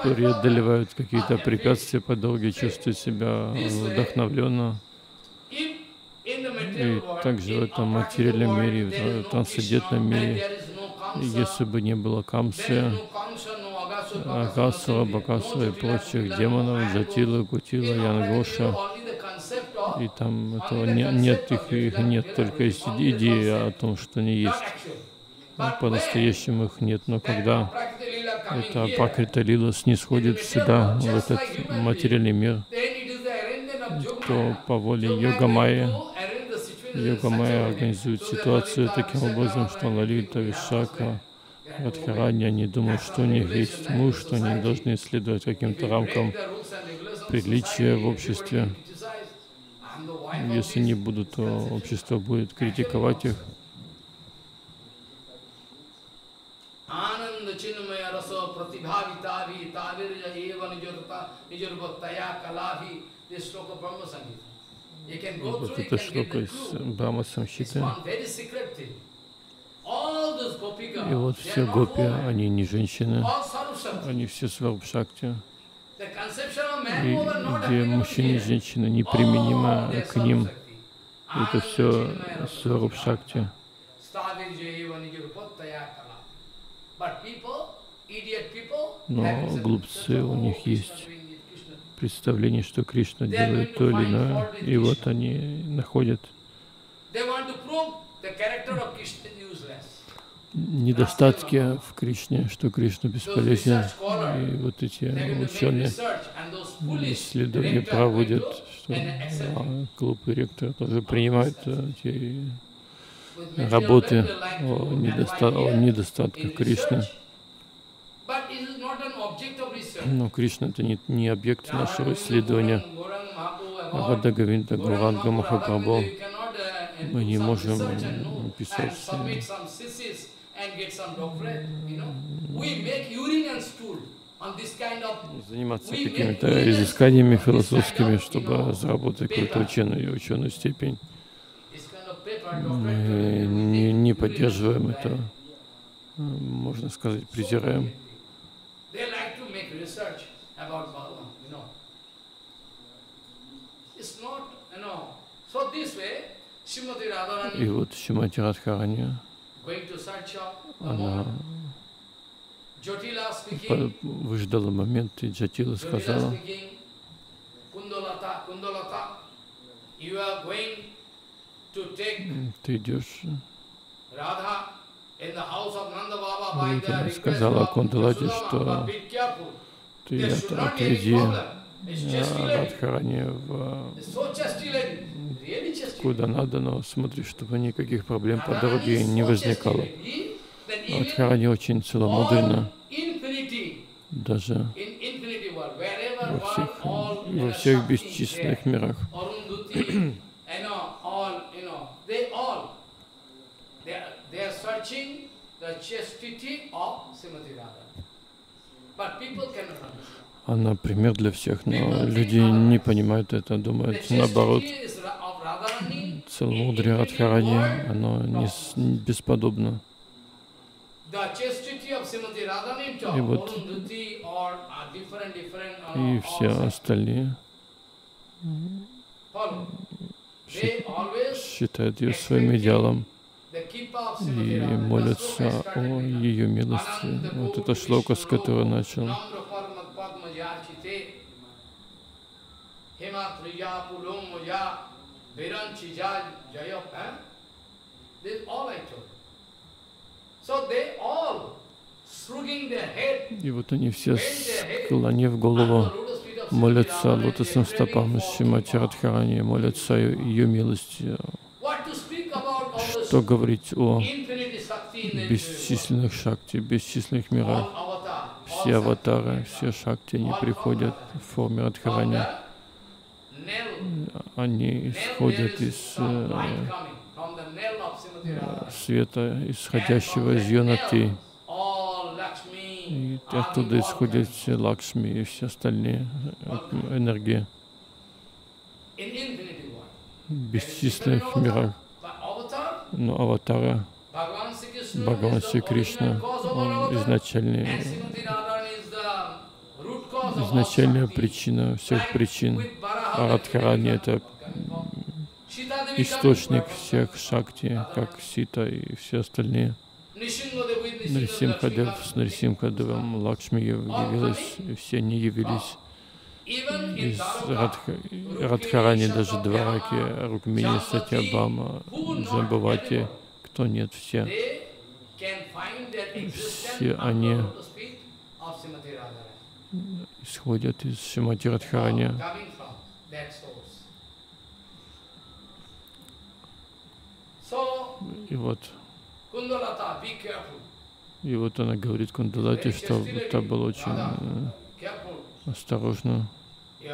преодолевают какие-то препятствия по дороге, чувствуют себя вдохновленно. И также в этом материальном мире, в трансцендентном мире, если бы не было Камсы, Агасура, Бакасура и прочих демонов, Джатила, Кутила, Аян Гхоша, и там этого не, нет, их, их нет, только есть идея о том, что они есть. По-настоящему их нет, но когда эта Апакрита лила снисходит сюда, в этот материальный мир, то по воле йога-майи, йога-майя организует ситуацию таким образом, что Лалита, Вишака, Радхарани, они думают, что у них есть муж, что они должны следовать каким-то рамкам приличия в обществе. Если не будут, то общество будет критиковать их. Вот эта шлока из Брахма-самхиты. И вот все гопи, они не женщины, они все сварупшакти. И где мужчины и женщины неприменимо к ним, это все сварупшакти. Но глупцы, у них есть представление, что Кришна делает то или иное, и вот они находят, недостатки в Кришне, что Кришна бесполезен. И вот эти ученые исследования проводят, что клуб ректор тоже принимает те работы о, недоста о недостатках Кришны. Но Кришна — это не, не объект нашего исследования. Рада Говинда Гуранга Махапрабху. Мы не можем писать заниматься какими-то изысканиями философскими, чтобы заработать какую-то ученую, ученую степень. Мы не, не поддерживаем это, можно сказать, презираем. И вот Шримати Радхарани, она выждала момент, и Джатила сказала: ты идешь. И сказала Кундалате, что ты отведи Радхарани в... куда надо, но смотри, чтобы никаких проблем по дороге не возникало. Радхарани очень целомудренно, даже во всех, во всех бесчисленных мирах. Она пример для всех, но люди не понимают это, думают наоборот. Целомудрие Радхарани, оно не, не бесподобно. И вот, и все остальные считают ее своим идеалом и молятся о ее милости. Вот это шлока, с которой начал. И вот они все, склонив голову, молятся лотосным стопам Шримати Радхарани, молятся ее милости. Что говорить о бесчисленных шакти, бесчисленных мирах? Все аватары, все шакти, они приходят в форме Радхарани. Они исходят из э, света, исходящего из ее ноги. И оттуда исходят все лакшми и все остальные энергии в бесчисленных мирах. Но аватара Бхагаван Шри Кришна, он изначальный, изначальная причина всех причин. А Радхарани — это источник всех шакти, как Сита и все остальные. Нарисимхадев с Нарисимхадевом, Лакшми явилась, все они явились. Из Радха, Радхарани даже Двараки, Рукмини, Сатьябама, Джамбавати, кто нет, все. Все они исходят из Шримати Радхарани. И вот, и вот она говорит Кундалате, что это было очень осторожно. Ты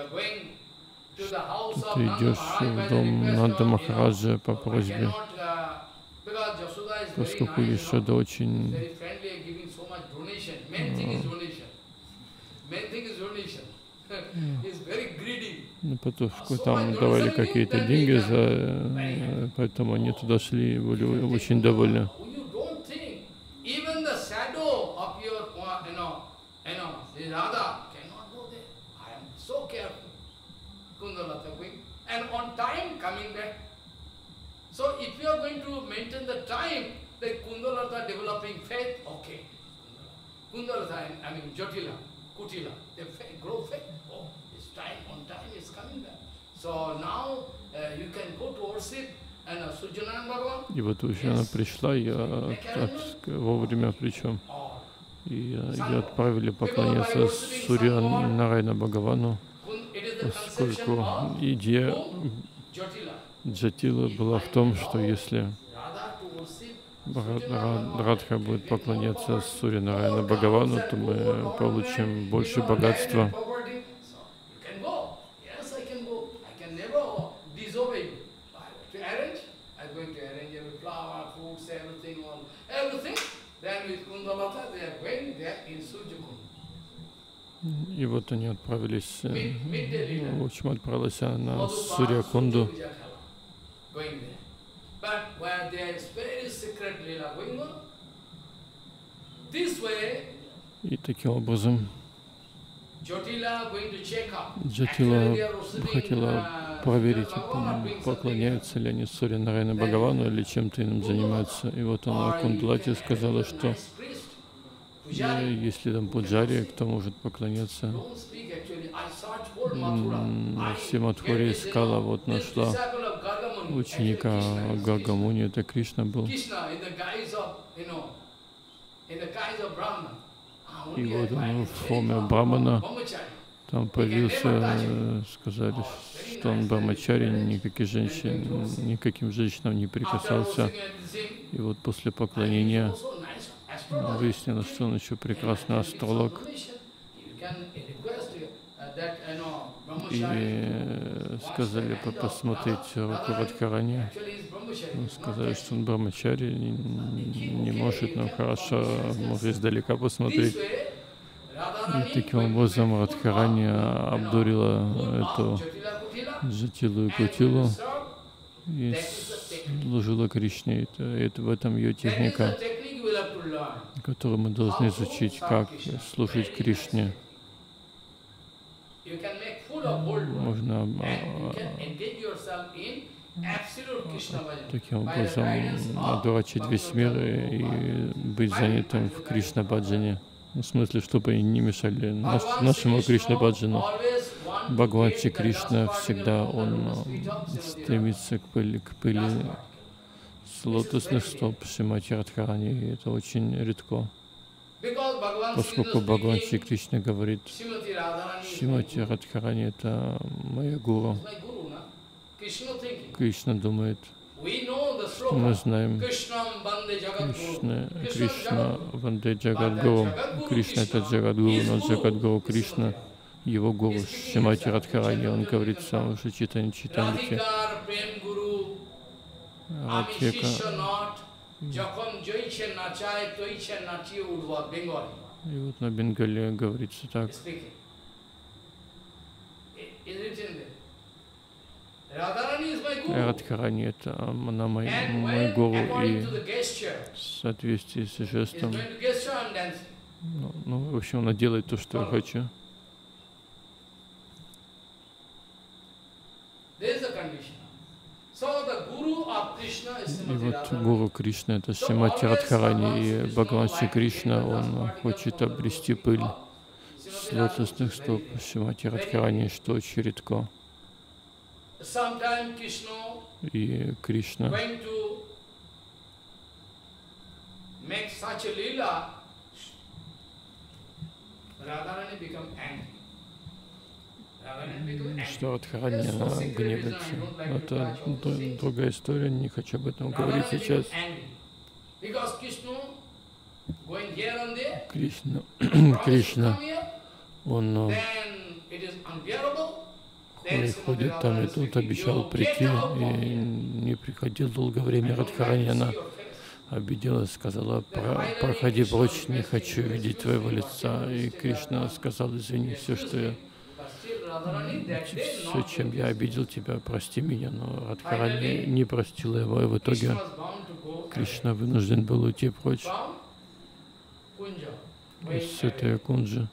идешь в дом Нанда Махараджа по просьбе, поскольку Яшода очень на потушку, там давали какие-то деньги, за, поэтому они туда шли и были очень довольны. Kutila, they grow faith. Oh, it's time, on time is coming back. So now uh, you can go towards it И вот уже она пришла, я от, вовремя причем, и ее отправили поклоняться Сурья Нарайна Бхагавану, поскольку идея Джатила была в том, что если Радха будет поклоняться Сурья Нарайна Бхагавану, то мы получим больше богатства. И вот они отправились, в общем, отправилась она на Сурьякунду. И таким образом Джатила хотела проверить, поклоняются ли они Сурья Нарайна Бхагавану или чем-то иным занимаются. И вот она Кундалати сказала, что если там пуджари, кто может поклоняться. Симатхури искала, вот нашла ученика Гагамуни, это Кришна был. И вот он в форме Брамана, там появился, сказали, что он брамачари, никаких женщин, никаким женщинам не прикасался. И вот после поклонения выяснилось, что он еще прекрасный астролог. И сказали посмотреть руку Радхарани. Сказали, что он брамачари, не, не может, но хорошо, может издалека посмотреть. И таким образом Радхарани обдурила эту Джатилу и Кутилу и служила Кришне. Это, это, в этом ее техника, которую мы должны изучить, как служить Кришне. Можно таким образом одурачить весь мир и быть занятым в Кришна-баджане. В смысле, чтобы не мешали наш, нашему Кришна-баджану. Бхагаван Шри Кришна всегда он стремится к пыли, к пыли с лотосных стоп Шримати Радхарани, и это очень редко. Поскольку Бхагаван Шри Кришна говорит, Шримати Радхарани — это моя гуру. Кришна думает, что мы знаем Кришна, Кришна Ванде Джагадгуру. Кришна — это Джагадгуру, но Джагадгуру Кришна — его гуру Шримати Радхарани. Он говорит сам, что читайте, читайте. Радхика. И вот на бенгале говорится так. Радхарани — это она мой, мой гуру, и в соответствии с жестом, ну, ну, в общем, она делает то, что я хочу. И вот гуру Кришна — это Шримати Радхарани, и Бхагаван Шри Кришна, он хочет обрести пыль с лотосных стоп Шримати Радхарани, что очень редко. И Кришна что Радхарани, она гневится. Это другая история, не хочу об этом говорить сейчас. Кришна, Кришна, он ходит там и тут, обещал прийти, и не приходил долгое время. Радхарани, она обиделась, сказала, проходи прочь, не хочу видеть твоего лица. И Кришна сказал, извини, все, что я... Все, чем я обидел тебя, прости меня, но Радхарани не простила его, и в итоге Кришна вынужден был уйти прочь из этой кунджи.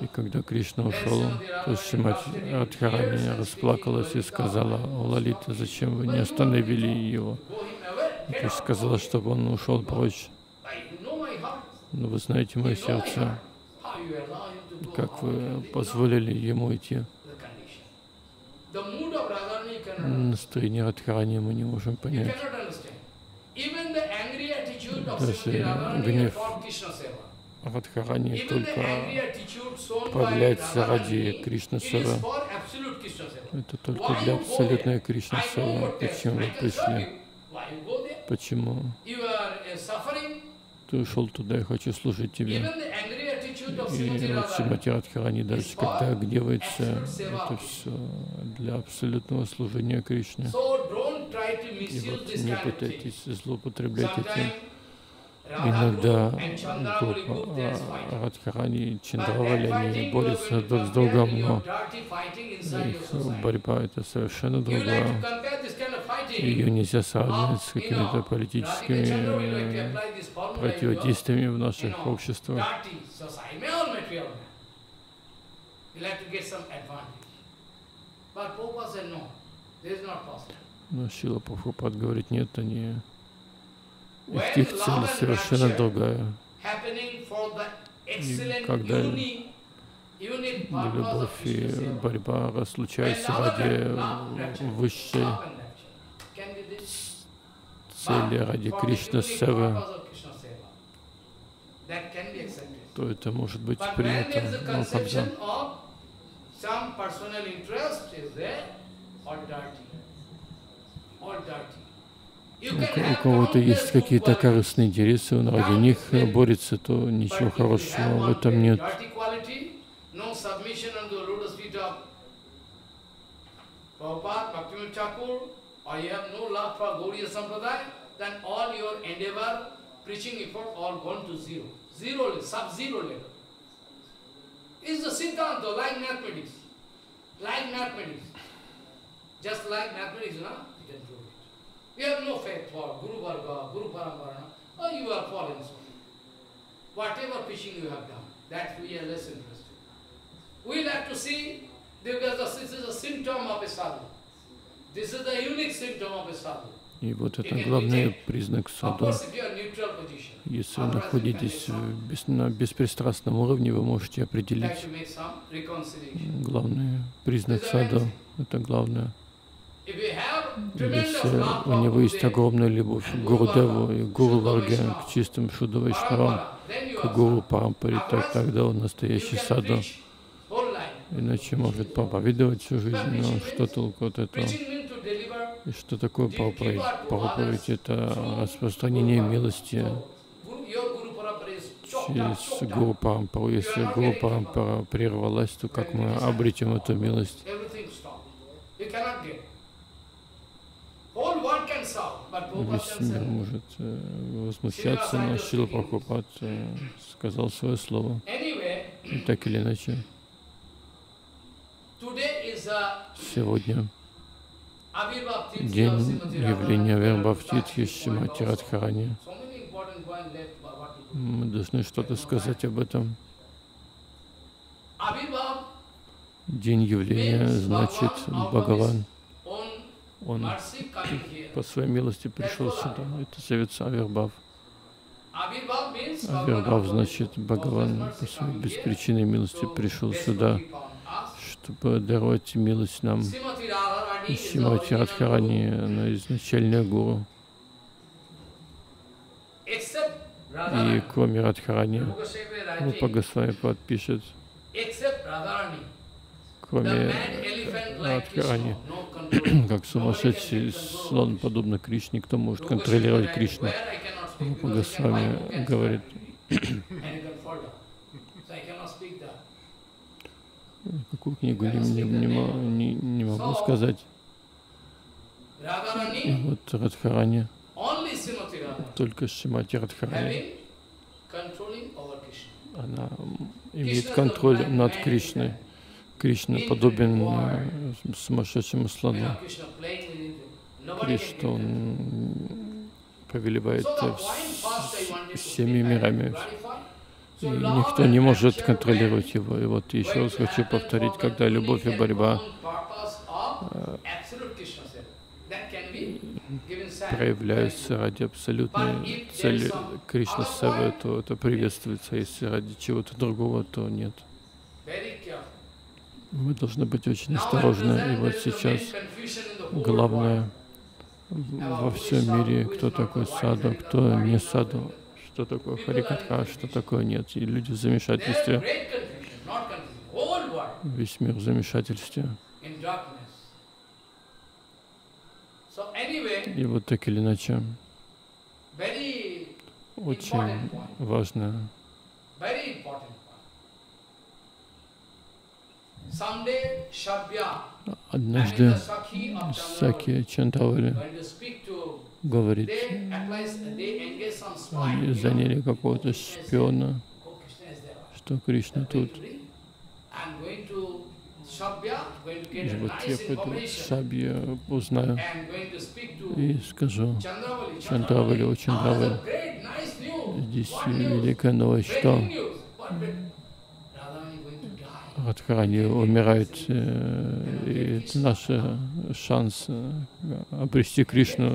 И когда Кришна ушел, то Шримати Радхарани расплакалась и сказала, о, Лалита, зачем вы не остановили его? И сказала, чтобы он ушел прочь. Но вы знаете мое сердце. Как вы позволили ему идти? настроение Радхарани мы не можем понять. Даже гнев Радхарани только проявляется ради Кришна-сева. Это только для абсолютной Кришна-сева. Почему вы пришли? Почему? Ты ушел туда, я хочу служить тебе. И вот Шримати Радхарани, даже когда гневается, это все для абсолютного служения Кришне. И вот не пытайтесь злоупотреблять этим. Иногда группа Радхарани и Чандравали, они борются друг с другом, но их борьба — это совершенно другая. Ее нельзя сравнивать с какими-то политическими противодействиями в наших обществах. Но Шрила Прабхупада говорит, нет, они... их цель совершенно другая. И когда любовь и борьба случаются ради высшей цели, ради Кришна-севы, то это может быть принято. Но когда у кого-то есть какие-то корыстные интересы, он ради них борется, то ничего хорошего в этом нет. We have no faith for Guru Varga, Guru Parampara, or you are fallen so. Whatever preaching you have done, that we are less interested. We like to see, because this is a symptom of a sadhu. This is the unique symptom of a sadhu. И вот это главный признак сада. Если вы находитесь на беспристрастном уровне, вы можете определить главный признак сада. Это главное. Если у него есть огромная любовь к Гурудеву и Гуру Варге, к чистым Шудавайшнавам, к Гуру Парампаре, так тогда он настоящий саду. Иначе может проповедовать всю жизнь, но что толку от этого? И что такое проповедь? Проповедь — это распространение милости через Гуру Парампару. Если Гуру Парампара прервалась, то как мы обретем эту милость? Весь мир может э, возмущаться, но Шрила Прабхупад э, сказал свое слово. И так или иначе, сегодня день явления Авирбхавтитхи Шримати Радхарани. Мы должны что-то сказать об этом. День явления значит Бхагаван. Он по своей милости пришел сюда. Это зовется Авирбхав. Авирбхав значит Бхагаван по своей беспричинной милости пришел сюда, чтобы даровать милость нам. И Шримати Радхарани, она изначальная гуру. И кроме Радхарани, Рупа Госвами подпишет. Кроме Радхарани, как сумасшедший слон, подобно Кришне, кто может контролировать Кришну? Рупа Госвами говорит, какую книгу не, не, не, не могу сказать. И вот Радхарани, только Шримати Радхарани, она имеет контроль над Кришной. Кришна подобен сумасшедшему слону, Кришна, он повелевает всеми мирами, и никто не может контролировать его. И вот еще раз хочу повторить, когда любовь и борьба проявляются ради абсолютной цели Кришна-севы, то это приветствуется, если ради чего-то другого, то нет. Мы должны быть очень осторожны, и вот сейчас главное во всем мире, кто такой саду, кто не саду, что такое харикатха, что такое нет. И люди в замешательстве, весь мир в замешательстве. И вот так или иначе, очень важно. Однажды Саки Чандравали говорит, они заняли какого-то шпиона, что Кришна тут. И вот я пойду в Шабья, узнаю и скажу Чандравали, о Чандравали, здесь великая новость, что Радхарани умирает, и это наш шанс обрести Кришну.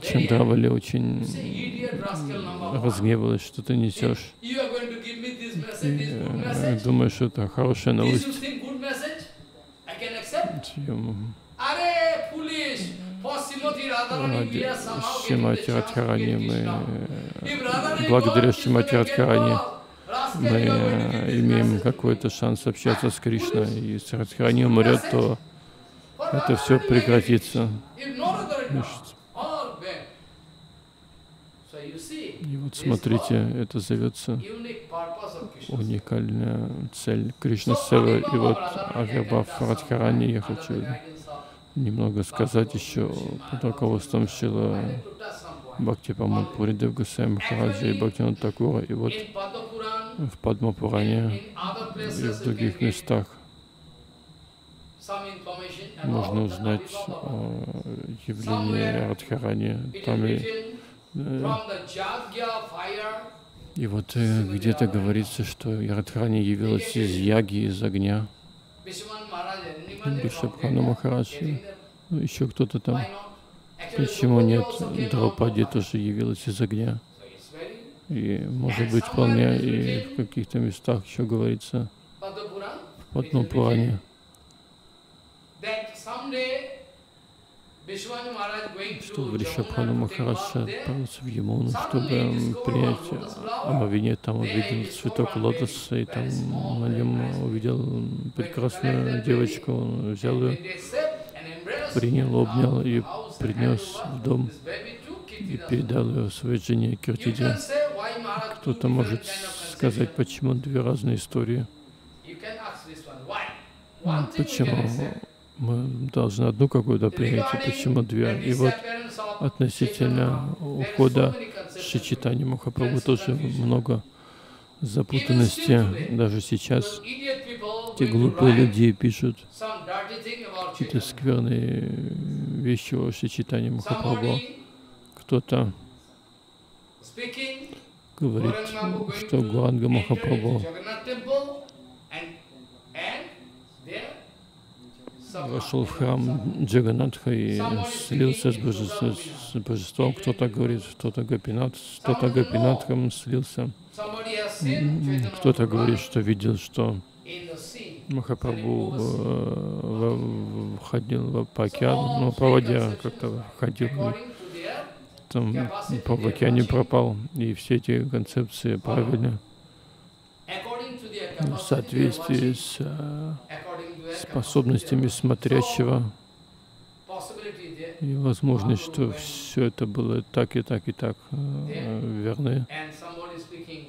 Чандравали очень разгневалась, что ты несешь. И думаешь, что это хорошая новость. Шримати Радхарани, мы благодаря Шримати Радхарани мы имеем какой-то шанс общаться с Кришной. Если Радхарани умрет, то это все прекратится. И вот смотрите, это зовется уникальная цель Кришна Сева. И вот Авербав Радхарани я хочу немного сказать еще под руководством Шрила Бхакти Памад Пурида Госвами Махараджа и Бхактивинода Тхакура. И вот в Падмапуране и в других местах можно узнать о явлении Радхарани. Там и И вот где-то говорится, что Радхарани явилась из яги, из огня. Вришабхану Махараджа, ну, еще кто-то там. Почему нет? Драупади тоже явилась из огня. И, может быть, вполне и в каких-то местах еще говорится в Падмапуране. Что Вришабхану Махарадж отправился в Ямуну, чтобы принять омовение, там увидел цветок лотоса, и там на нем увидел прекрасную девочку, он взял ее, принял, обнял и принес в дом, и передал ее своей жене Киртиде. Кто-то может сказать, почему две разные истории. Почему? Мы должны одну какую-то принять, и почему две? И вот относительно ухода Шри Чайтаньи Махапрабху тоже много запутанности. Даже сейчас те глупые люди пишут какие-то скверные вещи о Шри Чайтаньи Махапрабху. Кто-то говорит, что Гуранга Махапрабху вошел в храм Джаганатха и слился с, божество, с божеством. Кто-то говорит, кто-то Гопинат, кто-то Гопинатхом слился. Кто-то говорит, что видел, что Махапрабху э, ходил по океану, но по воде как-то ходил, там по океане пропал. И все эти концепции правильно в соответствии с способностями смотрящего, и возможность, что все это было так и так и так верно.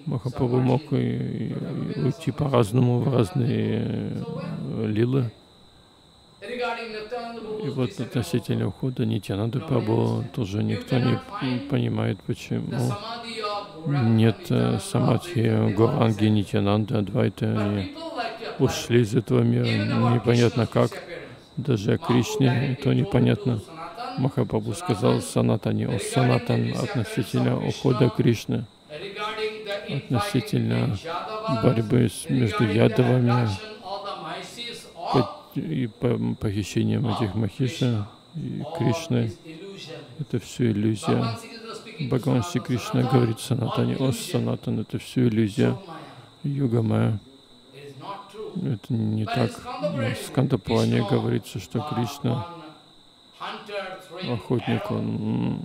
Махапрабху мог и, и уйти по-разному в разные лилы. И вот относительно ухода Нитьянанды Прабху тоже никто не понимает, почему нет самадхи Гуранги, Нитьянанды, Адвайта. Ушли из этого мира, непонятно как. Даже о Кришне то непонятно. Махапрабху сказал Санатане, о Санатан, относительно ухода Кришны, относительно борьбы между ядовами и похищением этих махиша и Кришны. Это все иллюзия. Бхагаван Шри Кришна говорит Санатане, о Санатан, это все иллюзия, юга моя. Это не так. В Скандапуране говорится, что Кришна, охотник, он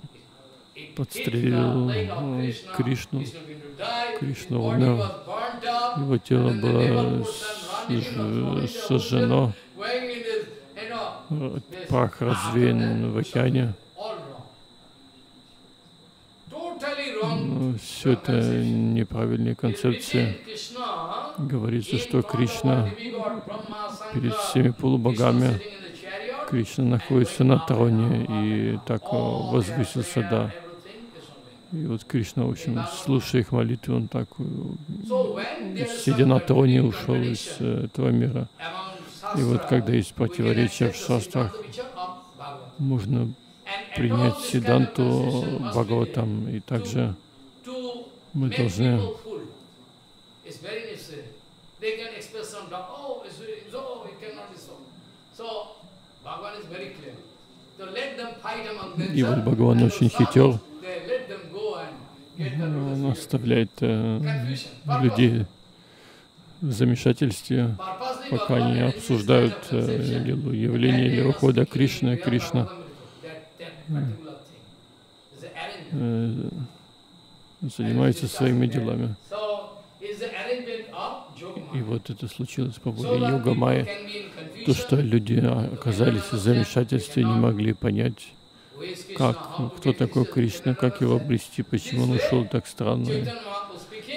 подстрелил Кришну. Кришну умер. Его тело было сожжено. Пах развеян в океане. Но все это неправильные концепции. Говорится, что Кришна перед всеми полубогами, Кришна находится на троне и так возвысился, да. И вот Кришна, в общем, слушая их молитвы, он так, сидя на троне, ушел из этого мира. И вот когда есть противоречия в шастрах, можно принять Сиддханту Бхагаватам. И также мы должны И вот Бхагаван очень хитер, он оставляет э, людей в замешательстве, пока не обсуждают э, явление или ухода Кришны. Кришна э, занимается своими делами. И вот это случилось по поводу Юга Майя. То, что люди оказались в замешательстве, не могли понять, как, кто такой Кришна, как его обрести, почему он ушел так странно.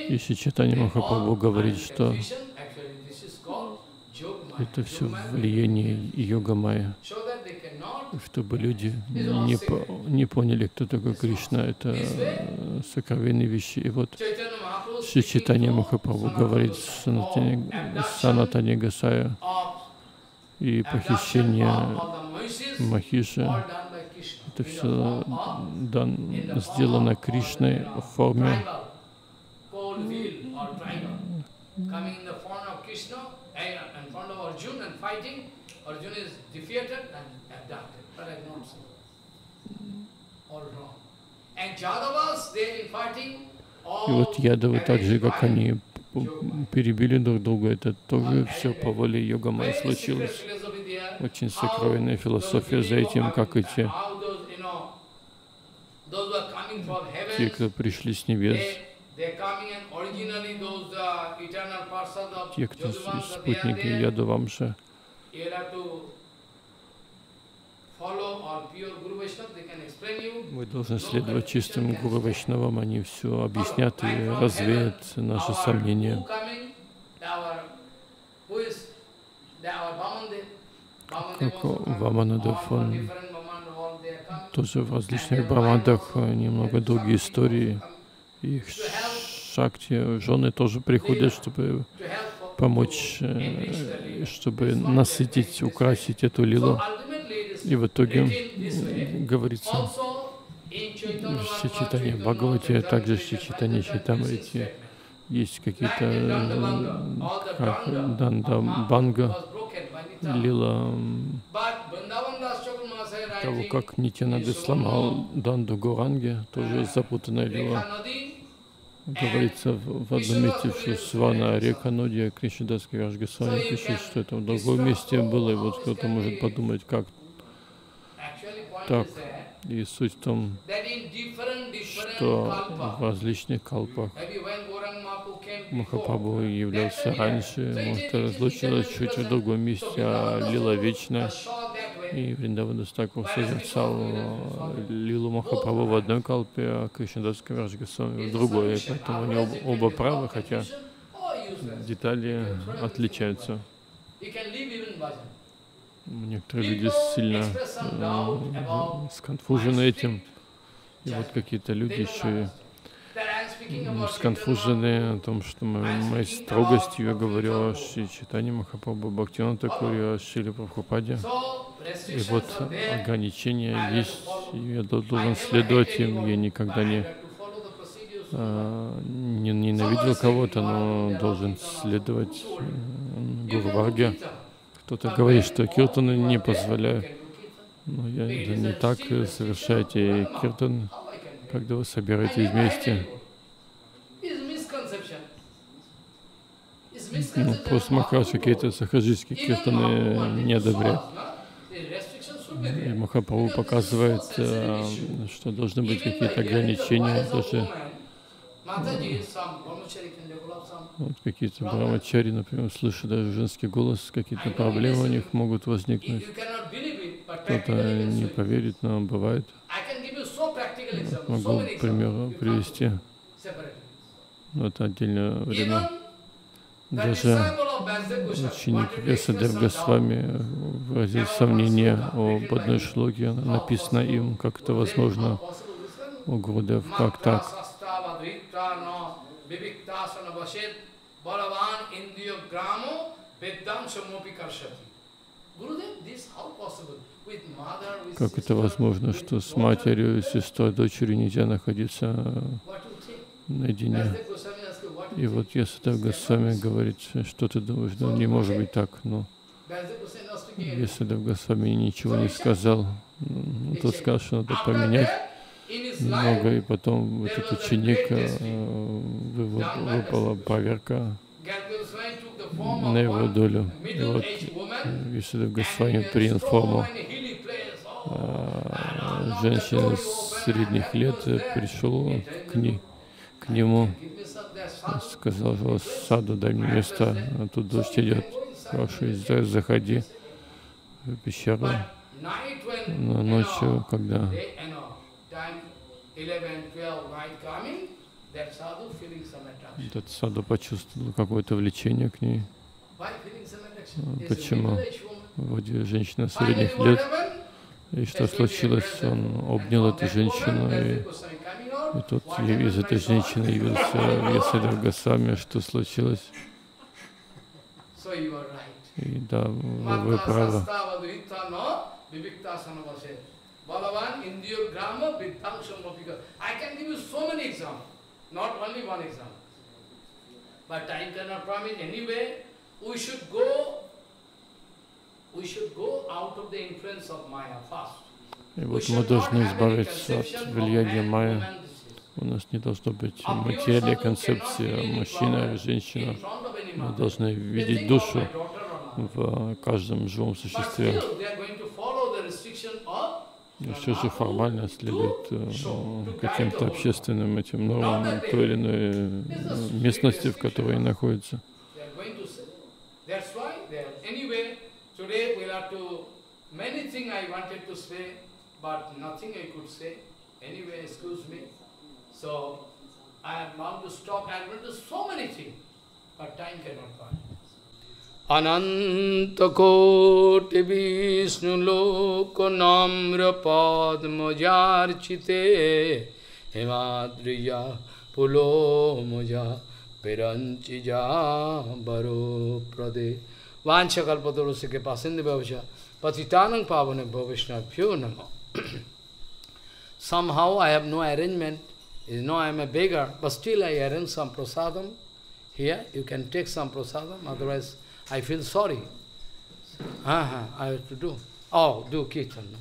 И Шри Чайтанья Махапрабху говорит, что это все влияние Юга Майя. Чтобы люди не, по, не поняли, кто такой Кришна, это сокровенные вещи. И вот Шри Чайтанья Махапрабху говорит Санатане Госая и похищение Махиша. Это все дан, сделано Кришной в форме И вот ядовы, так же, как они перебили друг друга, это тоже все по воле Юга Майя случилось. Очень сокровенная философия за этим, как и те, те, кто пришли с небес, те, кто спутники Ядавамша. Мы должны следовать чистым Гуру Вайшнавам, они все объяснят и развеют наши сомнения. Как Ваманадов, он тоже в различных брамадах немного другие истории. Их шакти, жены тоже приходят, чтобы помочь, чтобы насытить, украсить эту лилу. И в итоге говорится в Шри Чайтанья Бхагавате, а также в Шри Чайтанья Чайтамрите есть какие-то как данда банга, лила того, как Нитьянанда сломал данду Гуранги, тоже запутанная лила. Говорится в одном месте, что Свана река Нодия, Кришнадас Кавирадж Госвами пишет, что это в другом месте было, и вот кто-то может подумать, как так. И суть в том, что в различных калпах Махапрабху являлся раньше, может, разлучилось чуть в другом месте, а лила вечна. И Вриндавадас Тхакур созерцал лилу Махапрабху в одной калпе, а Кришнадас Кавирадж Госвами в другой. И поэтому они оба, оба правы, хотя детали отличаются. Некоторые люди сильно э, сконфужены этим. И вот какие-то люди еще э, сконфужены о том, что моей, моей строгостью я говорю о Шри Чайтанье Махапрабху Бхактивинода Тхакуре, о Шриле Прабхупаде. И вот ограничения есть, я должен следовать им. Я никогда не, э, не ненавидел кого-то, но должен следовать э, Гурварге. Кто-то говорит, что киртаны не позволяют, но я это не так. Совершайте киртан, когда вы собираетесь вместе. Поэтому пост Махараджа какие-то сахаджические киртаны не одобряют. И Махапрабху показывает, что должны быть какие-то ограничения, даже вот какие-то брамачари, например, слышат даже женский голос, какие-то проблемы у них могут возникнуть. Кто-то не поверит, но бывает. Вот могу пример привести. Но это отдельное время. Даже ученик Вьясадева Госвами выразил сомнение об одной шлоке, написано им, как это возможно, у Гурудев, как так. Как это возможно, что с матерью, сестрой, дочерью нельзя находиться наедине? И вот Вьясадева Госвами говорит, что ты думаешь, да, не может быть так, но Вьясадева Госвами ничего не сказал, ну, тот сказал, что надо поменять много, и потом этот ученик, выпала поверка на его долю. И вот Вьясадева Госвами принял форму женщины средних лет, пришел к ней, к нему. Сказал, что саду, дай мне место, а тут дождь идет. Хорошо, заходи в пещеру. Но ночью, когда этот саду почувствовал какое-то влечение к ней. Почему? Вроде женщина средних лет. И что случилось? Он обнял эту женщину. И И тут из этой женщины явился Вьясадева Госвами, что случилось. И да, вы, вы правы. И вот мы должны избавиться от влияния майя. У нас не должно быть материальной концепции мужчина и женщина. Мы должны видеть душу в каждом живом существе. Но все же формально следует каким-то общественным этим нормам той или иной местности, в которой они находятся. So I am bound to stop. I am going to do so many things, but time cannot pass. Anantakoti Vishnu loko namra padmajar chite himadriya pulo moja piranchija baro prade vanchakalpadorosi ke pasindi bhavsha patitanang pavane bhavishna pyo nama. Somehow I have no arrangement. You know I am a beggar, but still I arrange some prasadam. Here you can take some prasadam, otherwise I feel sorry. Uh-huh, I have to do. Oh, do kirtan.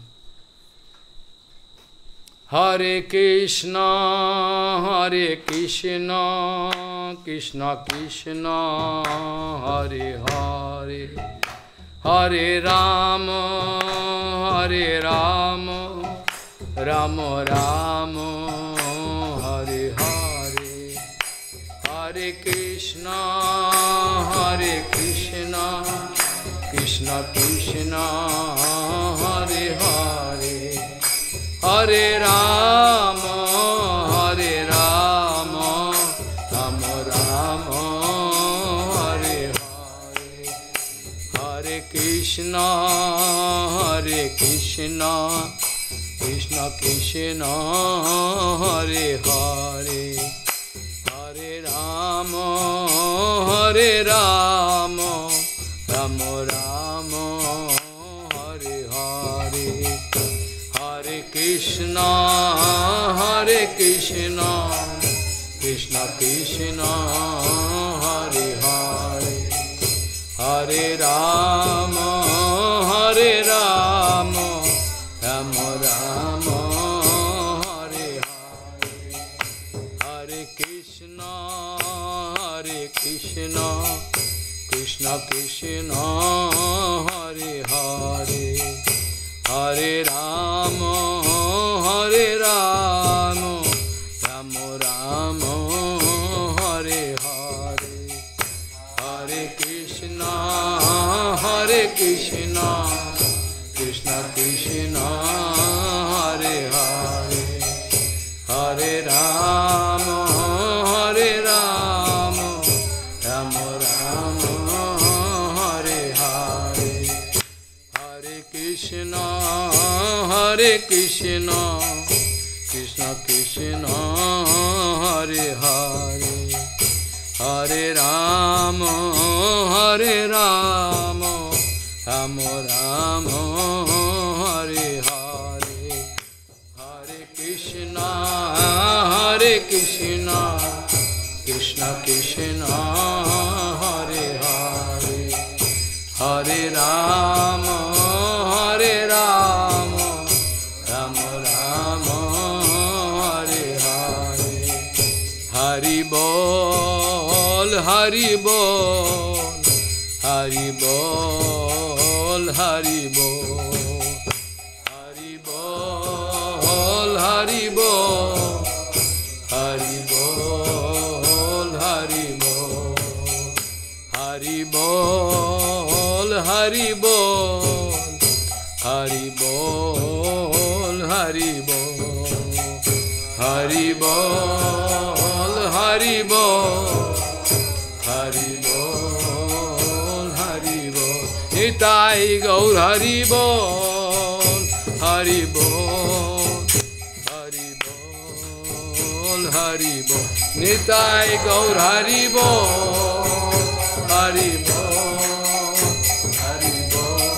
Hare Krishna, Hare Krishna, Krishna Krishna, Hare Hare. Hare Rama, Hare Rama, Rama Rama. Hare Krishna, Hare Krishna, Krishna Krishna, Hare Hare, Hare Rama, Hare Rama, Rama Rama, Hare Hare, Hare Krishna, Hare Krishna, Krishna Krishna, Hare Hare. Hare Rama, Rama Rama, Hare Hare, Hare Krishna, Hare Krishna, Krishna Krishna, Hare Hare, Hare Rama, Hare Rama, Rama Rama, Hare Hare, Hare Krishna. Krishna, Krishna Krishna Hare Hare Hare Rama Hare Rama Rama Rama Hare Hare Hare Krishna Hare Krishna Krishna Krishna Krishna, Krishna Krishna, Hare Hare, Hare Rama, Hare Rama, Rama Rama, Hare Hare, Hare Krishna, Hare Krishna, Krishna Krishna, Hare Hare, Hare Rama. Hari Bol, Hari Bol, Hari Bol, Hari Bol, Hari Bol, Hari Bol, Hari Bol, Hari Bol, Hari Bol, Hari Bol, Hari Bol, Hari Bol, Hari Bol. Nitai Gaur Hari Bol, Hari Bol, Hari Bol, Hari Bol. Nitai Gaur Hari Bol, Hari Bol, Hari Bol,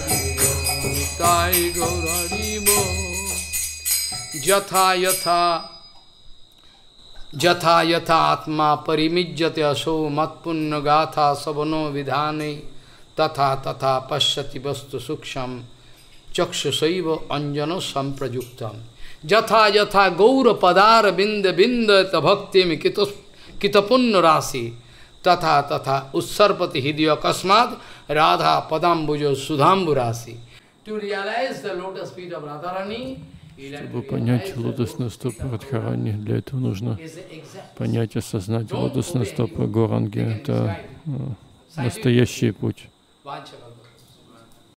Hari Bol. Nitai Gaur Hari Bol. Jatha Yatha, Jatha Yatha Atma Parimijyate Aso Matpunna Gatha Sabano Vidhane Tata tata pashyati vastu suksham chakshusaiva anjano samprajuktam. Jatha jatha gaura padara binda binda tabhaktim kitapunna rasi. Tata tata ussarpati hidya kasmad radha padambujo sudhambu rasi. Чтобы понять лотосные стопы Радхарани, для этого нужно понять и осознать лотосные стопы Гауранги. Это настоящий путь. One